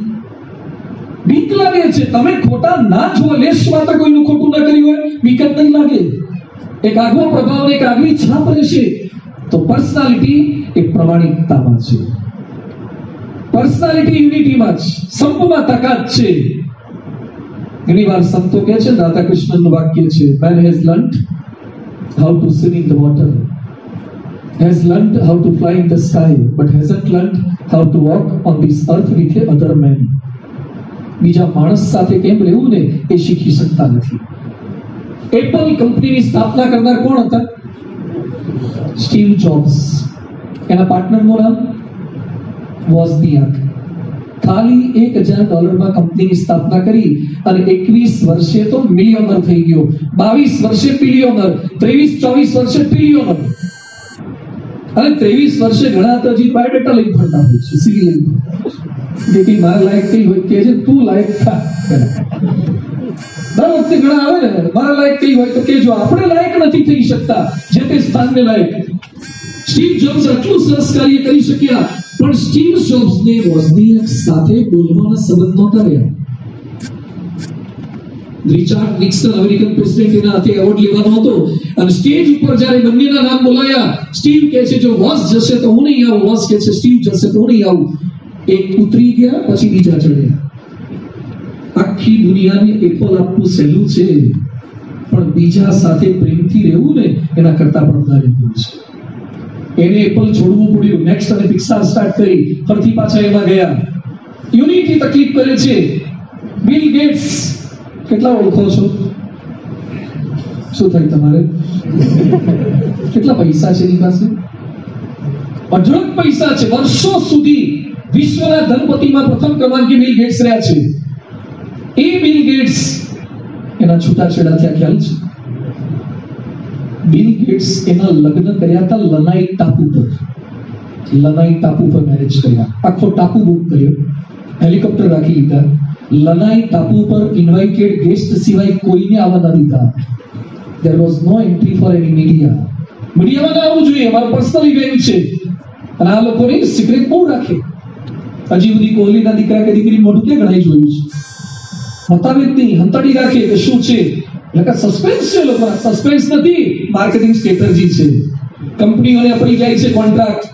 બીક લાગે છે. તમે ખોટા ના જુઓ, લેશ માત્ર કોઈનું ખોટું ના કર્યું હોય બીક જ નહીં લાગે. એક આગવો પ્રભાવ, એક આગવી છાપ રહેશે. તો પર્સનાલિટી એ પ્રમાણિકતામાં છે, પર્સનાલિટી યુનિટીમાં જ, સંપમાં તાકાત છે. ઘણી વાર સંતો કહે છે, રાધાકૃષ્ણનું વાક્ય છે, man has learnt how to swim in the water, has learnt how to fly in the sky, but hasn't learnt how to walk on this earth with a other man. બીજા માણસ સાથે કેમ રહેવું ને એ શીખી શકતા નથી. એપલ કંપનીની સ્થાપના કરનાર કોણ હતા? Steve Jobs. એના પાર્ટનરનું નામ વોઝનિયાક. ખાલી $1000 માં કંપનીની સ્થાપના કરી અને 21 વર્ષે તો મિલિયનર થઈ ગયો, 22 વર્ષે બિલિયનર, 23 24 વર્ષે ટ્રિલિયનર અને 23 વર્ષે ઘણા તો જી બાયોડેટા લઈ ફરતા હોય છે, સીવી લઈ જેથી માર લાયક થઈ હોય કે છે તું લાયક થા દર વખતે ઘણા આવે ને માર લાયક થઈ હોય તો કે જો આપણે લાયક નથી થઈ શકતા જે તે સ્થાનને લાયક સ્ટીવ જોબ્સ આટલું સરસ કાર્ય કરી શક્યા પણ સ્ટીવ જોબ્સ ને વોઝનિયક સાથે બોલવાનો સંબંધ નહોતો રહ્યો. રિચાર્ડ નિક્સન અમેરિકન પ્રેસિડેન્ટ એના હાથે એવોર્ડ લેવાનો હતો અને સ્ટેજ ઉપર જ્યારે બંનેના નામ બોલાયા સ્ટીવ કહે છે જો વોઝ જશે તો હું નહીં આવું, વોઝ કહે છે સ્ટીવ જશે તો હું નહીં આવું. એક ઉતરી ગયા પછી બીજા ચડ્યા. આખી દુનિયાને એપલ આપવું સહેલું છે પણ બીજા સાથે પ્રેમથી રહેવું ને એના કરતાં પણ વધારે દુઃખ છે. એને એપલ છોડવું પડ્યું, નેક્સ્ટ અને પિક્સર સ્ટાર્ટ કરી, ફરીથી પાછા એમાં ગયા. યુનિટી તકલીફ કરે છે. બિલ ગેટ્સ કેટલા ઓળખો છો? શું થાય તમારે? કેટલા પૈસા છે એની પાસે? અઢળક પૈસા છે. વર્ષો સુધી વિશ્વના ધનપતિમાં પ્રથમ ક્રમાંકે બિલ ગેટ્સ રહ્યા છે. એ બિલ ગેટ્સ એના છૂટાછેડા થયા ખ્યાલ છે? બિલ ગેટ્સ એના લગ્ન કર્યા હતા લનાઈ ટાપુ પર. લનાઈ ટાપુ પર મેરેજ કર્યા, આખો ટાપુ બુક કર્યો, હેલિકોપ્ટર રાખી લીધા. લનાઈ ટાપુ પર ઇન્વાઇટેડ ગેસ્ટ સિવાય કોઈને આવવા ન દીધા. There was no entry for any media. મીડિયામાં ના આવવું જોઈએ, મારું પર્સનલ ઇવેન્ટ છે. અને આ લોકોની સિક્રેટ બહુ રાખે. હજી સુધી કોહલીના દીકરા કે દીકરી મોઢું ક્યાં ગણાઈ જોયું છે? બતાવી જ નહીં, હંતાડી રાખે કે શું છે. લગા સસ્પેન્સ છે લોકોના. સસ્પેન્સ નથી, માર્કેટિંગ સ્ટ્રેટેજી છે. કંપનીઓને આપણી જાય છે કોન્ટ્રાક્ટ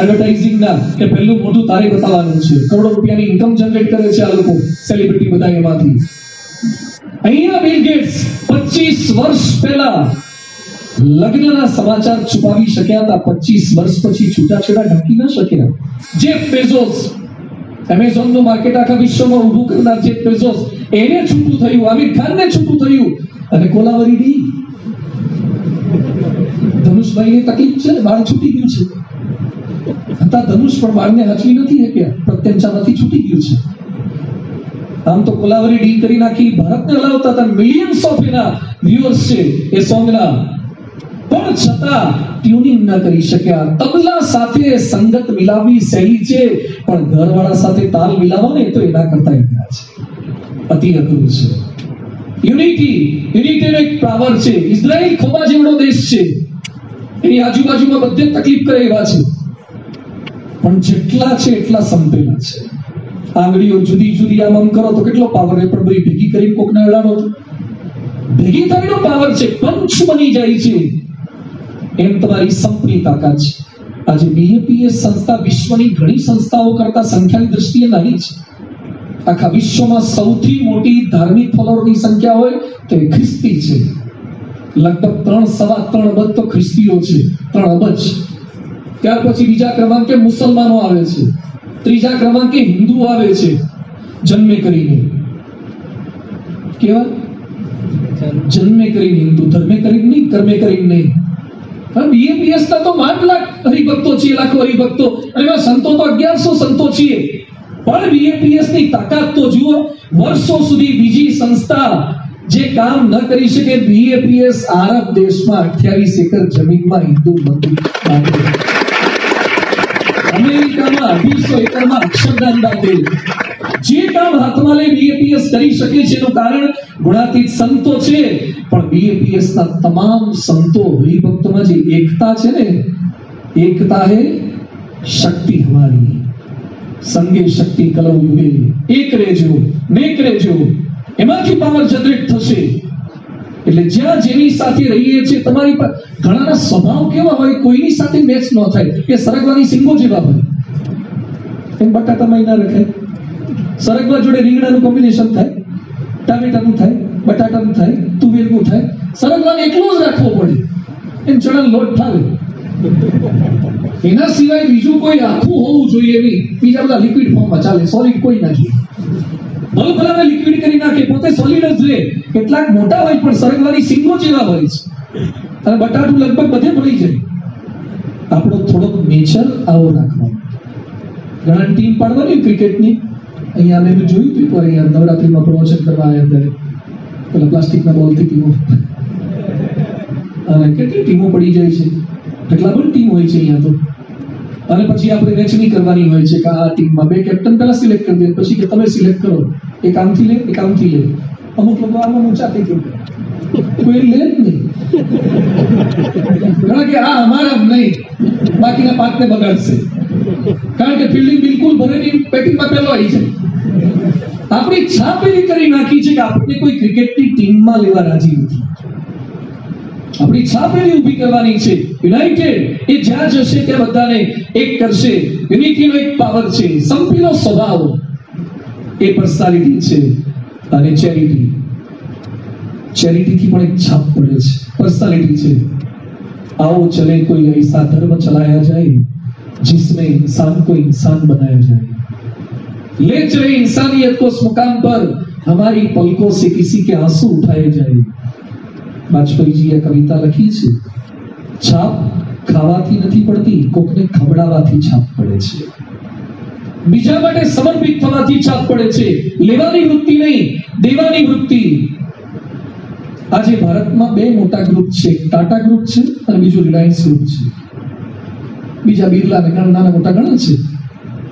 એડવર્ટાઇઝિંગના કે પહેલું મોટું તારે બતાવવાનું છે. કરોડો રૂપિયાની ઇન્કમ જનરેટ કરે છે આ લોકો, સેલિબ્રિટી બધા એમાંથી. અહીંયા બિલ ગેટ્સ 25 વર્ષ પહેલા લગ્નના સમાચાર છુપાવી શક્યા હતા. 25 વર્ષ પછી છૂટાછેડા ઢકી ન શક્યા. જેફ બેઝોસ, એમેઝોનનું માર્કેટ આખા વિશ્વમાં ઊભું કરનાર જેફ બેઝોસ, એને છૂટું થયું. આમિર ખાનને છૂટું થયું. અને કોલાવરીડી ધનુષભાઈને તકલીફ છે, બાળ છૂટી ગયું છે. હતા ધનુષ પણ બાળને હચવી નથી શક્યા, પ્રત્યંચામાંથી છૂટી ગયું છે. આમ તો કોલાવરીડી કરી નાખી, ભારતને હલાવતા હતા. મિલિયન્સ ઓફ એના વ્યુઅર્સ છે એ સોંગના, પણ છતાં ટ્યુનિંગ ન કરી શક્યા. તબલા સાથે સંગત મિલાવી સહેલી છે પણ ઘરવાળા સાથે તાલ મિલાવો ને તો એના કરતા એના છે અતિ અઘરું છે. યુનિટી, યુનિટીનો એક પાવર છે. ઇઝરાયલ ખોબા જેવડો દેશ છે, એની આજુબાજુમાં બધે તકલીફ કરે એવા છે પણ જેટલા છે એટલા સંપેલા છે. આંગળીઓ જુદી જુદી આમ કરો તો કેટલો પાવર, એ પણ બધી ભેગી કરી કોકને અડાડો તો ભેગી થઈનો પાવર છે, પંચ બની જાય છે. એમ તમારી સંપની તાકાત છે. આજે બીએપીએસ સંસ્થા વિશ્વની ઘણી સંસ્થાઓ કરતા સંખ્યાની દ્રષ્ટિએ નાની છે. આખા વિશ્વમાં સૌથી મોટી ધાર્મિક ફોલોવરની સંખ્યા હોય તો એ ખ્રિસ્તી છે. લગભગ 3.25 અબજ તો ખ્રિસ્તીઓ છે, 3 અબજ. ત્યાર પછી બીજા ક્રમાંકે મુસલમાનો આવે છે, ત્રીજા ક્રમાંકે હિન્દુ આવે છે. જન્મે કરીને કેવા? જન્મે કરીને હિન્દુ, ધર્મે કરીને નહીં, કર્મે કરીને નહીં. હા, બીએપીએસ ના તો 8 લાખ હરિભક્તો છીએ, લાખો હરિભક્તો, અને એમાં સંતો તો 1100 સંતો છીએ. પણ બીએપીએસ ની તાકાત તો જુઓ. વર્ષો સુધી બીજી સંસ્થા જે કામ ન કરી શકે, બીએપીએસ આરબ દેશમાં 28 એકર જમીનમાં હિન્દુ મંદિર બાંધે. અમેરિકામાં 250 એકરમાં અક્ષરધામ બાંધે. જે કામ હાથમાં લઈ બીએપીએસ કરી શકે છે એનું કારણ ગુણાતીત સંતો છે. પણ બીએપીએસ ના તમામ સંતો હરિભક્તોમાં જે એકતા છે ને, એકતા હે શક્તિ હમારી, સંગે શક્તિ કલવ યુગે, એક રહેજો નેક રહેજો, એમાંથી પાવર જનરેટ થશે. એટલે જ્યાં જેની સાથે રહીએ છીએ, તમારી પર ઘણાના સ્વભાવ કેવા હોય, કોઈની સાથે મેચ ન થાય, એ સરગવાની સિંગો જેવા હોય, એમ બટાટામાં ના રખાય. સરગવા જોડે રીંગણાનું કોમ્બિનેશન થાય, ટામેટાનું થાય, બટાટાનું થાય, તુવેરનું થાય. સરગવાને એકલો જ રાખવો પડે, એમ ચણા લોટ થાય. એના સિવાય બીજું કોઈ આખું હોવું જોઈએ નહીં. બીજા બધા લિક્વિડ ફોર્મમાં ચાલે, સોલિડ કોઈ ના જોઈએ. ભલે ભલાને લિક્વિડ કરી નાખે, પોતે સોલિડ જ રહે. કેટલાક મોટા હોય પણ સરગવાની સિંગો જેવા હોય છે, અને બટાટું લગભગ બધે ભળી જાય. આપણો થોડોક નેચર આવો રાખવાનો. ઘણા ટીમ પાડવાની ક્રિકેટની અહીંયા મેં તો જોયું હતું પર અહીંયા નવરાત્રીમાં પ્રવચન કરવા આવ્યા ત્યારે પેલા પ્લાસ્ટિકના બોલથી ટીમો અને કેટલી ટીમો પડી જાય છે, કેટલા બધી ટીમ હોય છે અહીંયા તો. અને પછી આપણે વહેંચણી કરવાની હોય છે કે આ ટીમમાં બે કેપ્ટન પહેલાં સિલેક્ટ કરી દે પછી કે તમે સિલેક્ટ કરો, એક આમથી લે એક આમથી લે. અમુક લોકો આમાં ઊંચા થઈ ગયા, કોઈ લે જ નહીં, કારણ કે આ અમારા નહીં બાકીના પાકને બગાડશે. કારણ કે ફિલ્ડિંગ બિલકુલ ભરેલી બેટિંગમાં પહેલો આવી છે. આપણી છાપ એવી કરી નાખી છે કે આપણે કોઈ ક્રિકેટની ટીમમાં લેવા રાજી નથી. આપણી છાપ એવી ઊભી કરવાની છે. યુનાઇટેડ એ જ્યાં જશે ત્યાં બધાને એક કરશે. યુનિટીનો એક પાવર છે, સંપીનો સ્વભાવ એ પર્સનાલિટી છે. અને ચેરિટી, ચેરિટીથી પણ એક છાપ પડે છે, પર્સનાલિટી છે. આવો ચલે કોઈ એસા ધર્મ ચલાયા જાય जिसमें इंसान को इंसान बनाया जाए, ले चले इंसानियत को उस मुकाम पर हमारी पलकों से किसी के आंसू उठाए जाए. वाजपेयी जी ये कविता लखी छे, छाप खावाथी नथी पड़ती, कोकने खवडावाथी छाप पड़े छे. बीजा माटे समर्पित थवाथी छाप पड़े छे, लेवानी वृत्ति नहीं देवानी वृत्ति. आज भारत में बे मोटा ग्रुप छे, टाटा ग्रुप छे और बीजो रिलायंस ग्रुप छे. બીજા બિરલા ને ઘણા નાના મોટા ઘણા છે,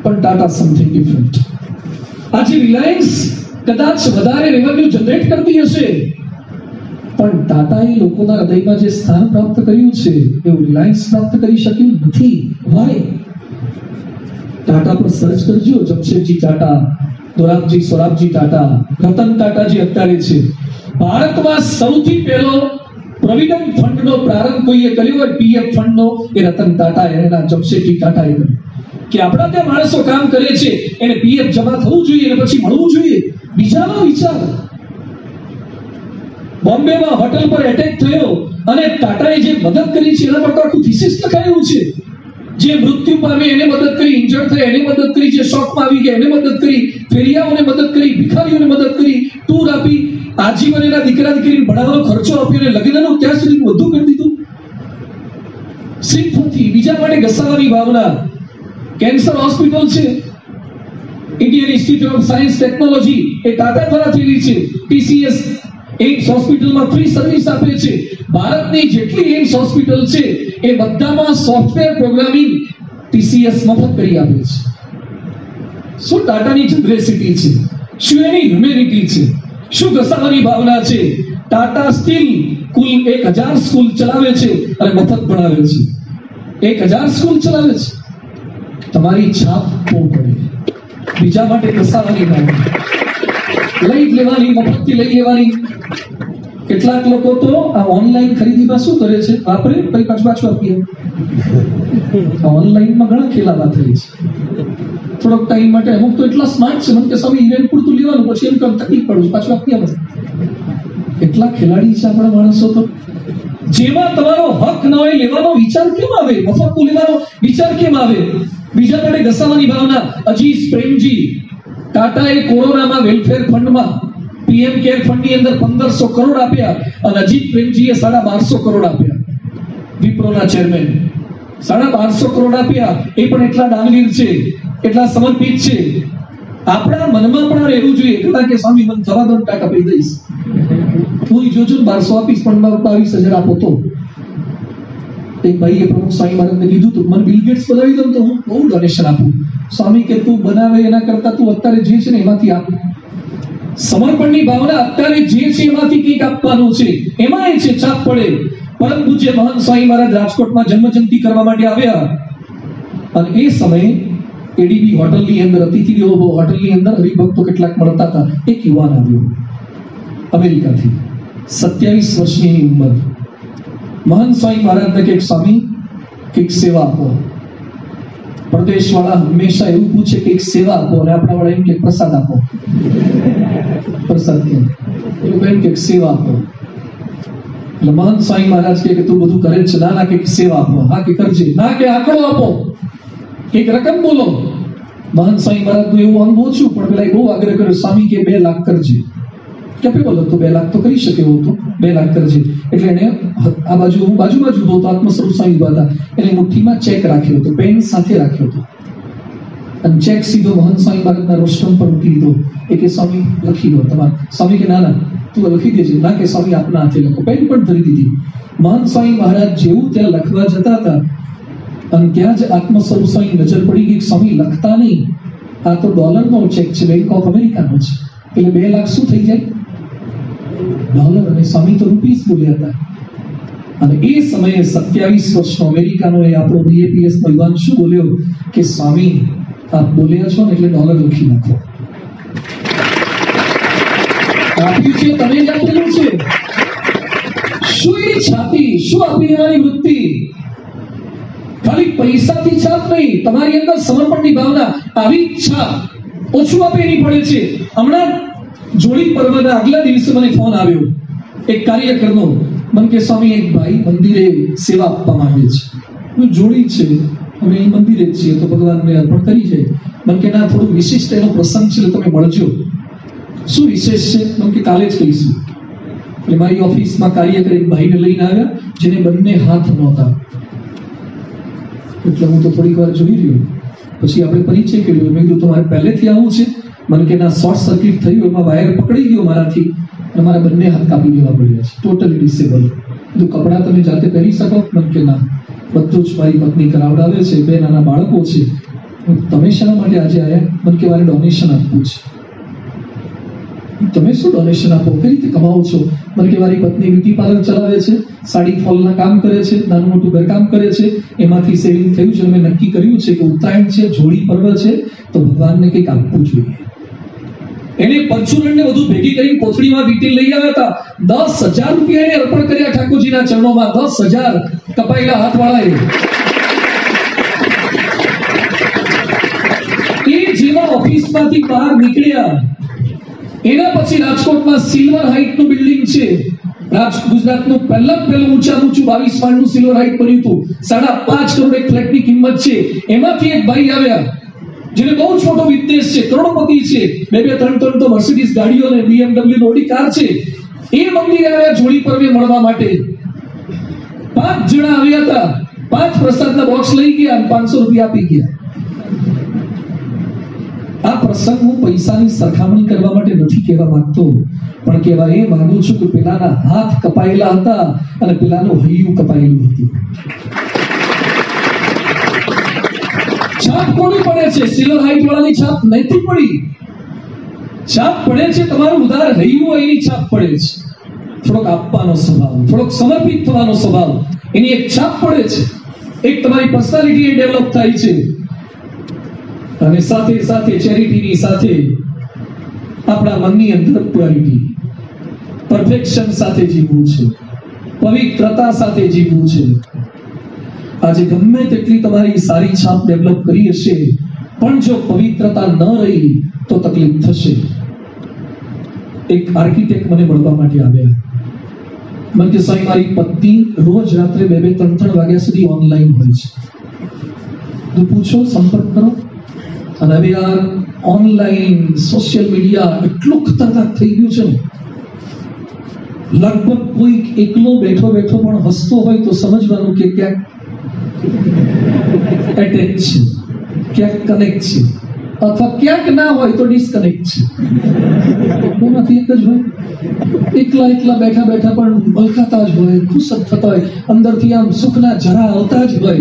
પણ ટાટા સમથિંગ ડિફરન્ટ. આજે રિલાયન્સ કદાચ વધારે રેવન્યુ જનરેટ કરતી હશે, પણ ટાટાએ લોકોના હૃદયમાં જે સ્થાન પ્રાપ્ત કર્યું છે એવું રિલાયન્સ પ્રાપ્ત કરી શક્યું નથી. વાય ટાટા પર સર્ચ કરજો, જમશેદજી ટાટા, દોરાબજી સોરાબજી ટાટા, રતન ટાટાજી અત્યારે છે. ભારતમાં સૌથી પહેલો પ્રોવિડન્ટ ફંડનો પ્રારંભ કોઈએ કર્યો હોય, પીએફ ફંડનો, એ રતન ટાટા એના જમશેદજી ટાટાએ કર્યો. કે આપણા ત્યાં માણસો કામ કરે છે, એને પીએફ જમા થવું જોઈએ અને પછી મળવું જોઈએ. બીજાનો વિચાર. બોમ્બેમાં હોટલ પર એટેક થયો અને ટાટાએ જે મદદ કરી છે એના પર આખું થીસિસ લખાયું છે. જે મૃત્યુ પામે એને મદદ કરી, ઇન્જર્ડ થયા એને મદદ કરી, જે શોકમાં આવી ગયા એને મદદ કરી, ફેરિયાઓને મદદ કરી, ભિખારીઓને મદદ કરી, ટૂર આપી, આજીવન એના દીકરા દીકરીને ભણાવવાનો ખર્ચો આપ્યો અને લગ્નનું ત્યાં સુધી બધું કરી દીધું. સિમ્પથી બીજા માટે ઘસાવાની ભાવના. કેન્સર હોસ્પિટલ છે, Indian institute of science technology એ ટાટા દ્વારા થયેલી છે. ટીસીએસ એમ્સ હોસ્પિટલમાં ફ્રી સર્વિસ આપે છે. ભારતની જેટલી એમ્સ હોસ્પિટલ છે એ બધામાં સોફ્ટવેર પ્રોગ્રામિંગ ટીસીએસ મફત કરી આપે છે. શું ટાટાની જનરેસિટી છે, શું એની હ્યુમેનિટી છે, શું ઘસાવાની ભાવના છે. ટાટા સ્ટીલ કુલ 1000 સ્કૂલ ચલાવે છે અને મફત ભણાવે છે. 1000 સ્કૂલ ચલાવે છે. તમારી છાપ કોણ પડે, બીજા માટે ઘસાવાની ભાવના, લઈ લેવાની, મફતથી લઈ લેવાની. કેટલાક લોકો તો આ ઓનલાઈન ખરીદીમાં શું કરે છે, આપણે કઈ પાછું આપીએ. ઓનલાઈનમાં ઘણા ખેલાવા થઈ છે. થોડોક ટાઈમ માટે અમુક તો એટલા સ્માર્ટ છે મને કે સમય ઇવેન્ટ પૂરતું લેવાનું, પછી એમ કરું તકલીફ પડું પાછું આપીએ. એટલા ખેલાડી છે આપણા માણસો તો. જેમાં તમારો હક ન હોય લેવાનો વિચાર કેમ આવે, મફત લેવાનો વિચાર કેમ આવે, બીજા માટે ઘસાવાની ભાવના. અજીઝ પ્રેમજી ટાટાએ કોરોનામાં વેલફેર ફંડમાં પીએમ કેર ફંડની અંદર 1500 કરોડ આપ્યા અને અજીત પ્રેમજીએ 1250 કરોડ આપ્યા. વિપ્રોના ચેરમેન 1250 કરોડ આપ્યા, એ પણ એટલા દાનવીર છે, એટલા સમર્પિત છે. આપણા મનમાં પણ રહેવું જોઈએ એટલા કે સ્વામી મન જવા દો, ટાકા પી દઈશ, હું જોજો 1200 આપીશ પણ 22000 આપો તો. એક ભાઈએ પ્રમુખસ્વામી મહારાજને કીધું તું મને બિલ ગેટ્સ બનાવી દઉં તો હું બહુ ડોનેશન આપું. સ્વામી કે તું બનાવે એના કરતાં તું અત્યારે જે છે ને એમાંથી આપ. સમર્પણની ભાવના, અત્યારે જે છે એમાંથી કંઈક આપવાનું છે, એમાં એ છે છાપ પડે. પરમ પૂજ્ય મહંત સ્વામી મહારાજ રાજકોટમાં જન્મજયંતિ કરવા માટે આવ્યા અને એ સમયે એડીબી હોટલની અંદર, અતિથિ હોટલની અંદર હરિભક્તો કેટલાક મળતા હતા. એક યુવાન આવ્યો અમેરિકાથી, 27 વર્ષની ઉંમર. મહંત સ્વામી મહારાજને કે સ્વામી કંઈક સેવા આપો. પ્રદેશવાળા હંમેશા એવું પૂછે કે સેવા આપો, અને આપણા વાળા એમ કે પ્રસાદ આપો. પ્રસાદ કેમ કે સેવા આપો. એટલે મહંત સ્વામી મહારાજ કે તું બધું કરે છે, ના ના કે સેવા આપો, હા કે કરજે, ના કે આંકડો આપો, એક રકમ બોલો. મહંત સ્વામી મહારાજનું એવું અંગ ઓછું, પણ પેલા બહુ આગ્રહ કર્યો. સ્વામી કે 2 લાખ કરજે. કેપેબલ હતો, 2 લાખ તો કરી શકે એવું હતું, 2 લાખ કરજે. એટલે એને આ બાજુ, હું બાજુમાં જ ઊભો હતો, આત્મસ્વરૂપ સ્વામી હતા, એને મુઠ્ઠીમાં ચેક રાખ્યો હતો, પેન સાથે રાખ્યો હતો. અને ચેક સીધો મોહન સ્વામી બાગના રોસ્ટમ પર મૂકી દીધો એ કે સ્વામી લખી દો તમારા સ્વામી કે ના તું લખી દેજો ના કે સ્વામી આપના હાથે લખો પેન પણ ધરી દીધી મહંત સ્વામી મહારાજ જેવું ત્યાં લખવા જતા હતા અને ત્યાં જ આત્મસ્વરૂપ સ્વામી નજર પડી ગઈ સ્વામી લખતા નહીં આ તો ડોલરનો ચેક છે બેંક ઓફ અમેરિકાનો છે એટલે 2 લાખ શું થઈ જાય ડોલર અને સ્વામી તો રૂપિયા બોલ્યા હતા અને એ સમયે 27 વર્ષનો અમેરિકાનો એ આપણો BAPS યુવાન શું બોલ્યો કે સ્વામી આપ બોલ્યા છો ને એટલે ડોલર લખી નાખો આપી છે તમે લખેલું છે શું એ છાપી શું અભિનયની વૃત્તિ ખાલી પૈસાથી છાપ નહીં તમારી અંદર સમર્પણની ભાવના આવી છાપ ઓછું આપેની પડે છે હમણાં જોડી પર્વના આગલા દિવસે મને ફોન આવ્યો એક કાર્યકરનો मन के स्वामी एक भाई मंदिरे सेवा आपवा मांगे छे तो जोड़ी छे अमे मंदिरे छे तो भगवान ने अर्पण करी छे मन के ना थोड़ा विशिष्ट एनो प्रसंग छे तमे मळजो शुं विशेष छे मन के काले ज कहीशुं એટલે મારી ઓફિસ માં કાર્યકર એક ભાઈ ને લઈને આવ્યા જેને બંને હાથ નહોતા એટલે હું તો થોડી વાર જોઈ રહ્યો પછી આપણે પરિચય કર્યો મેં કીધું તમારે પહેલેથી આવું છે मन के ना शॉर्ट सर्किट थयो एमां वायर पकड़ी गयो माराथी हमारा बनने हाथ कापी देवा पड़ेगा टोटली डिसेबल तो कपड़ा तमे जाते पहरी सको मन के ना बच्चों ज मारी पत्नी करावडावे छे बे नाना बाळको छे तमे शाना माटे आजे आया मन के वारे डोनेशन आपवू छे तमे शुं डोनेशन आपो कई रीते कमावो छो मन के वारी पत्नी ब्यूटी पार्लर चलावे छे साड़ी फॉलना काम करे छे नानुं मोटुं घर काम करे छे एमांथी सेविंग थयुं छे मैं नक्की कर्युं छे के उत्तरायण छे जोड़ी पर्व छे तो भगवानने કંઈક આપવું જોઈએ એને પરચુરણને બધું ભેગી કરીને કોથળીમાં વીટી લઈ આવ્યા હતા 10000 રૂપિયા એને અર્પણ કર્યા ઠાકોરજીના ચરણોમાં 10000 કપાયેલા હાથવાળાએ એ જેવા ઓફિસમાંથી બહાર નીકળ્યા એના પછી રાજકોટમાં સિલ્વર હાઇટનું બિલ્ડિંગ છે ગુજરાતનું પહેલું ઊંચું 22 માળનું સિલ્વર હાઇટ બન્યું હતું 5.5 કરોડ એક ફ્લેટની કિંમત છે એમાંથી એક ભાઈ આવ્યા જેને બહુ છોટો વિદેશ છે કરોડપતિ છે બે ત્રણ તો મર્સિડીઝ ગાડીઓ અને BMW મોડી કાર છે એ મંદિરે આવ્યા જોડી પરમે મળવા માટે 5 જણા આવ્યા હતા 5 પ્રસાદના બોક્સ લઈ ગયા અને 500 રૂપિયા આપી ગયા આ પ્રસંગ હું પૈસાની સરખામણી કરવા માટે નથી કહેવા માંગતો પણ કહેવા એ માંગુ છું કે પેલાના હાથ કપાયેલા હતા અને પેલાનું હૈયું કપાયેલું હતું छाप कोनी पड़े छे सिल्वर हाइट वाला छाप नहीं पड़ी छाप पड़े छे तमारू उधार रह्यु एनी छाप पड़े छे थोड़ोक आपवानो स्वभाव थोड़ोक समर्पित थवानो स्वभाव एनी एक छाप पड़े छे एक तमारी पर्सनालिटी डेवलप थाय छे अने साथे साथे चेरिटी नी साथे आपणा मननी अंदर प्योरिटी परफेक्शन साथे जीववू छे पवित्रता साथे जीववू छे आज गम्मे तेटली तमारी सारी छाप डेवलप करी हशे पण जो पवित्रता न रही तो तकलीफ थशे एक आर्किटेक्ट मने मळवा माटे आव्या मन के साई मारी पत्नी रोज रात्रे 2-3 वाग्या सुधी ऑनलाइन होय छे तो पूछो संपर्क करो अने हवे आ ऑनलाइन सोशल मीडिया એટલું ખતરનાક થઈ ગયું છે लगभग कोई એકલો બેઠો બેઠો પણ હસતો હોય તો સમજવાનું કે કે अटैच क्या कनेक्ट छे अथवा क्या ना हो तो डिस्कनेक्ट छे कोना थी एक ज होय एकला एकला बैठा बैठा पण मलकाता ज होय खुश थता होय अंदर थी आम सुखना झरा आवता ज होय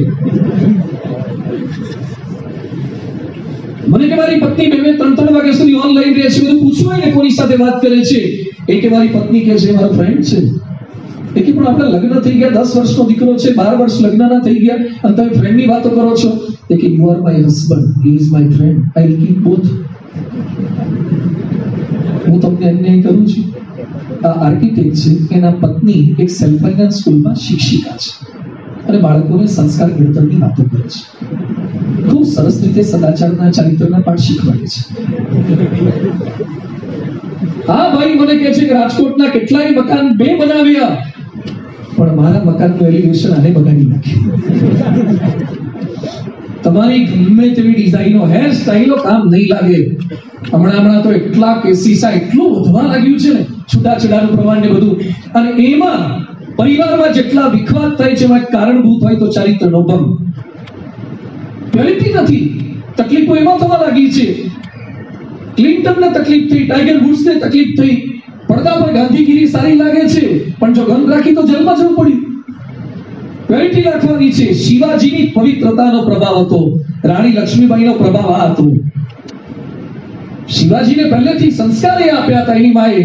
मने के मारी पत्नी 2-3 वागे सुधी ऑनलाइन रहे छे तो पूछवाय ने कोनी साथे बात करे छे एके मारी पत्नी कहे छे मारो फ्रेंड छे एके पण आपला लग्न થઈ ગયા 10 વર્ષનો દીકરો છે 12 વર્ષ લગ્નના થઈ ગયા અને તમે ફ્રેન્ડની વાતો કરો છો કે you are my husband he is my friend I will keep both હું તમને અન્યાય કરું છું આ આર્કિટેક્ટ છે એના પત્ની એક સેલ્ફ ફાઇનાન્સ સ્કૂલમાં શિક્ષિકા છે અને બાળકોને સંસ્કાર ઘડતરની વાતો કરે છે ખૂબ સરસ રીતે સદાચારના ચરિત્રના પાઠ શીખવાડે છે હા ભાઈ મને કહે છે કે રાજકોટના કેટલાય મકાન બે બનાવ્યા पर मारा मकान तो एलिवेशन आने बगाड़ी नाखे तुम्हारी गम्मे तेवी डिजाइनो हेयर स्टाइलो काम नहीं लागे हमणा तो એટલા કેસીસા એટલું વધવા લાગ્યું છે ને છૂટાછેડાનું પ્રમાણ ને બધું અને એમાં પરિવારમાં જેટલા વિખવાદ થાય છે એમાં કારણભૂત હોય તો ચારિત્રનો ભંગ પ્યોરિટી નથી તકલીફો એમાં થવા લાગી છે. ક્લિન્ટનને તકલીફ થઈ, ટાઇગર વુડ્સને તકલીફ થઈ, પડદા પર ગાંધીગીરી સારી લાગે છે પણ જો ગન રાખી તો જેલમાં જવું પડ્યું. ક્વોલિટી રાખવાની છે. શિવાજીની પવિત્રતાનો પ્રભાવ હતો, રાણી લક્ષ્મીબાઈનો પ્રભાવ આ હતો. શિવાજીને પહેલેથી સંસ્કારે આપ્યા હતા એની માએ.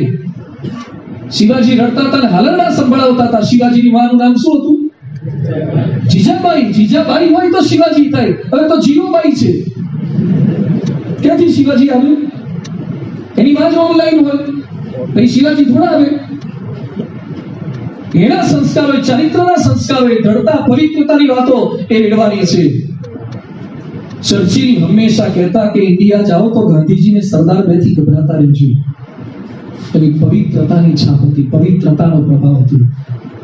શિવાજી રડતા હતા અને હાલરડા સંભળાવતા હતા. શિવાજીની માનું નામ શું હતું? જીજાબાઈ. જીજાબાઈ હોય તો શિવાજી થાય, હવે તો જીનુબાઈ છે. ક્યાંથી શિવાજી આવ્યું? એની માં જ ઓનલાઈન હોય પછી શિવાજી થોડા આવે. એના સંસ્કારો, ચરિત્રના સંસ્કારો, ધડતા પવિત્રતાની વાતો એ મેળવાની છે. ચર્ચિલ હંમેશા કહેતા કે ઇન્ડિયા જાઓ તો ગાંધીજીને સરદાર બેથી ગભરાતા રહેજો. એની પવિત્રતાની છાપ હતી, પવિત્રતાનો પ્રભાવ હતો.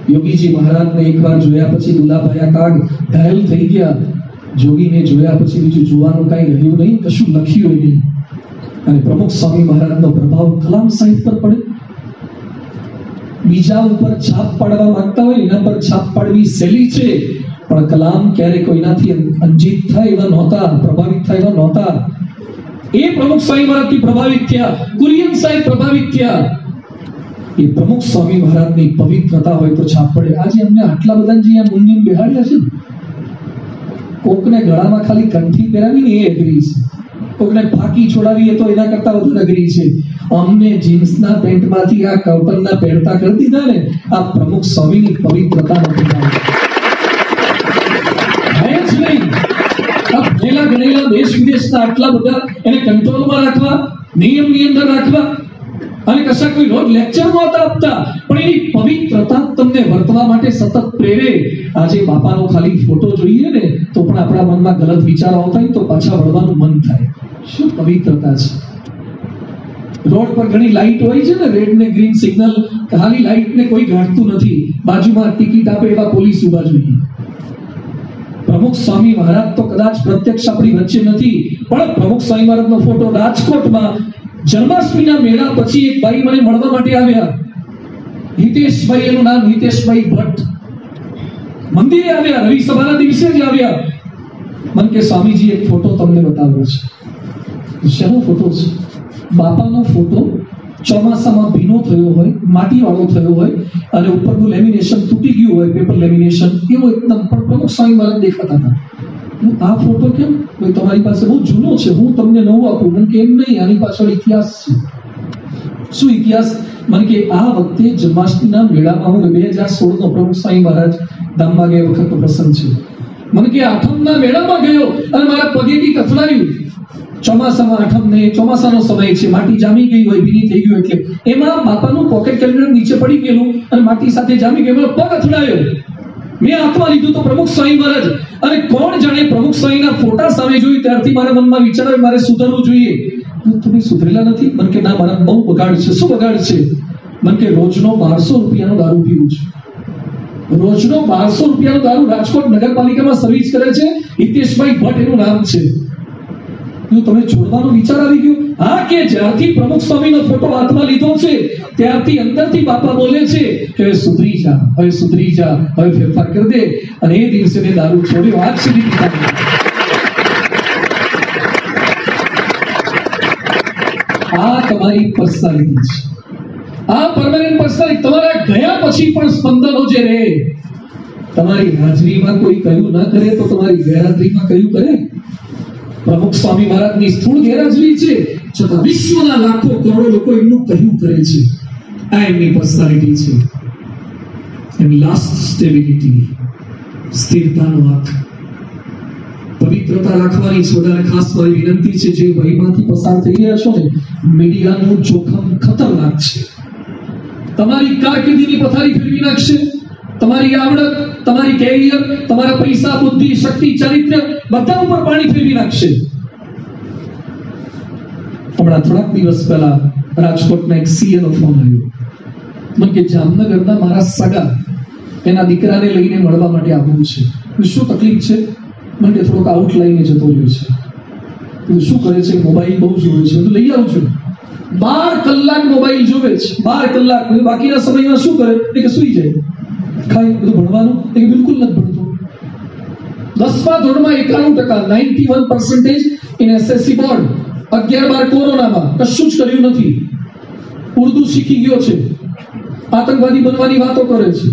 યોગીજી મહારાજને એકવાર જોયા પછી ગુલાભાયા કાગ ઘાયલ થઈ ગયા. જોગીને જોયા પછી બીજું જોવાનું કાંઈ રહ્યું નહીં, કશું લખ્યું નહીં. અને પ્રમુખ સ્વામી મહારાજનો પ્રભાવ કલામ સાહિત્ય પર પડે. બીજા ઉપર છાપ પાડવા માંગતા હોય એના પર છાપ પાડવી સહેલી છે, પણ કલામ ક્યારે કોઈનાથી અંજિત થાય એવા નહોતા, પ્રભાવિત થાય એવા નહોતા. એ પ્રમુખ સ્વામી મહારાજથી પ્રભાવિત થયા, કુરિયન સાહેબ પ્રભાવિત થયા. એ પ્રમુખ સ્વામી મહારાજની પવિત્રતા હોય તો છાપ પડે. આજે અમને આટલા બધા જે અહીંયા મુંડીને બેહાડ્યા છે ને, કોકને ગળામાં ખાલી કંઠી પહેરાવીને એ અઘરી છે, કોકને ફાકી છોડાવીએ તો એના કરતા વધુ અઘરી છે. અમને જીન્સના પેન્ટમાંથી આ કવતરના પહેરતા કરી દીધા ને, આ પ્રમુખ સ્વામીની પવિત્રતા નથી. દેશ વિદેશના આટલા બધા એને કંટ્રોલમાં રાખવા, નિયમની અંદર રાખવા અને કશા કોઈ રોજ લેક્ચર નહોતા આપતા, પણ એની પવિત્રતા તમને વર્તવા માટે સતત પ્રેરે. આજે બાપાનો ખાલી ફોટો જોઈએ ને તો પણ આપણા મનમાં ગલત વિચારો આવતા તો પાછા વળવાનું મન થાય. શું પવિત્રતા છે? રોડ પર ઘણી લાઇટ હોય છે ને, રેડ ને ગ્રીન સિગ્નલ, ખાલી લાઇટને કોઈ ગાંઠતું નથી, બાજુમાં ટિકિટ આપે એવા પોલીસ ઉભા જોઈએ. પ્રમુખ સ્વામી મહારાજ તો કદાચ પ્રત્યક્ષ આપણી વચ્ચે નથી, પણ પ્રમુખ સ્વામી મહારાજનો ફોટો રાજકોટમાં જન્માષ્ટમીના મેળા પછી એક ભાઈ મને મળવા માટે આવ્યા. હિતેશભાઈ, એનું નામ હિતેશભાઈ ભટ્ટ. મંદિરે આવ્યા, રવિ સભાના દિવસે જ આવ્યા. મન કે સ્વામીજી એક ફોટો તમને બતાવ્યો છે. શેનો ફોટો છે? બાપાનો ફોટો ચોમાસામાં ભીનો થયો હોય, માટીવાળો થયો હોય અને ઉપરનું લેમિનેશન તૂટી ગયું હોય, પેપર લેમિનેશન, એવો એકદમ. પણ પ્રમુખ સ્વામી મહારાજ દેખાતા હતા. હું આ ફોટો કેમ? ભાઈ તમારી પાસે બહુ જૂનો છે, હું તમને નવું આપું. મને કે એમ નહીં, આની પાછળ ઇતિહાસ છે. શું ઇતિહાસ? મને કે આ વખતે જન્માષ્ટમીના મેળામાં હું 2016નો પ્રમુખ સ્વામી મહારાજ ધામમાં ગયો વખતનો પ્રસંગ છે. મને કે આઠમના મેળામાં ગયો અને મારા પગેથી કથળાયું. ચોમાસામાં આઠમને, ચોમાસાનો સમય છે, માટી જામી ગઈ હોય, ભીની થઈ ગયું એટલે એમાં બાપાનું પોકેટ કેલેન્ડર નીચે પડી ગયેલું અને માટી સાથે જામી ગયું, મને પગ અથડાયો. મેં હાથમાં લીધું તો પ્રમુખ સ્વામી મહારાજ. અને કોણ જાણે પ્રમુખ સ્વામીના ફોટા સામે જોયું ત્યારથી મારા મનમાં વિચાર આવ્યો મારે સુધરવું જોઈએ. તમે સુધરેલા નથી. મને કે ના, મારા બહુ બગાડ છે. શું બગાડ છે? મને કે રોજનો 1200 રૂપિયાનો દારૂ પીવું છું. રોજનો 1200 રૂપિયાનો દારૂ રાજકોટ નગરપાલિકામાં સર્વિસ કરે છે હિતેશભાઈ ભટ્ટ, એનું નામ છે. તમે છોડવાનો વિચાર આવી ગયો? હા. કે જ્યારથી પ્રમુખ સ્વામીનો ફોટો હાથમાં લીધો છે ત્યારથી અંદરથી બાપા બોલે છે કે હવે સુધરી જા, હવે સુધરી જા, હવે ફેરફાર કરી દે. અને એ દિવસે મેં દારૂ છોડ્યો. આજ સુધી આ તમારી પર્સનાલિટી છે, આ પરમાનન્ટ પર્સનાલિટી. તમારા ગયા પછી પણ સ્પંદનો જે રહે, તમારી હાજરીમાં કોઈ કયું ના કરે તો તમારી ગેરહાજરીમાં કયું કરે? પ્રમુખ સ્વામી મહારાજની સ્થૂળ ગેરહાજરી છે, છતાં વિશ્વના લાખો કરોડો લોકો એમનું કહ્યું કરે છે. આ એમની પર્સનાલિટી છે. એન્ડ લાસ્ટ, સ્ટેબિલિટી, સ્થિરતાનો હાથ. પવિત્રતા રાખવાની સોદાને ખાસ મારી વિનંતી છે, જે ભયમાંથી પસાર થઈ રહ્યા છો ને, મીડિયાનું જોખમ ખતરનાક છે. તમારી કારકિર્દીની પથારી ફેરવી નાખશે. તમારી આવડત, તમારી કેરિયર, તમારા પૈસા, બુદ્ધિ, શક્તિ, ચરિત્ર બધા ઉપર પાણી ફેરવી નાખશે. હમણાં થોડાક દિવસ પહેલા રાજકોટના એક સીએનો ફોન આવ્યો. મને કે જામનગરના મારા સગા એના દીકરાને લઈને મળવા માટે આવવું છે. શું તકલીફ છે? મને કે થોડોક આઉટલાઈને જતો રહ્યો છે. શું કરે છે? મોબાઈલ બહુ જોવે છે. તો લઈ આવું છું. 12 કલાક મોબાઈલ જોવે છે, 12 કલાક. બાકીના સમયમાં શું કરે? એ કે સુઈ જાય, ખાઈ, બધું ભણવાનું. એ બિલકુલ નથી ભણતો. 10મા ધોરણમાં 91% इन एसएससी बोर्ड 11 बार कोरोना में कशुं ज कर्युं नथी उर्दू शीखी गयो छे आतंकवादी बनवानी वातो करे छे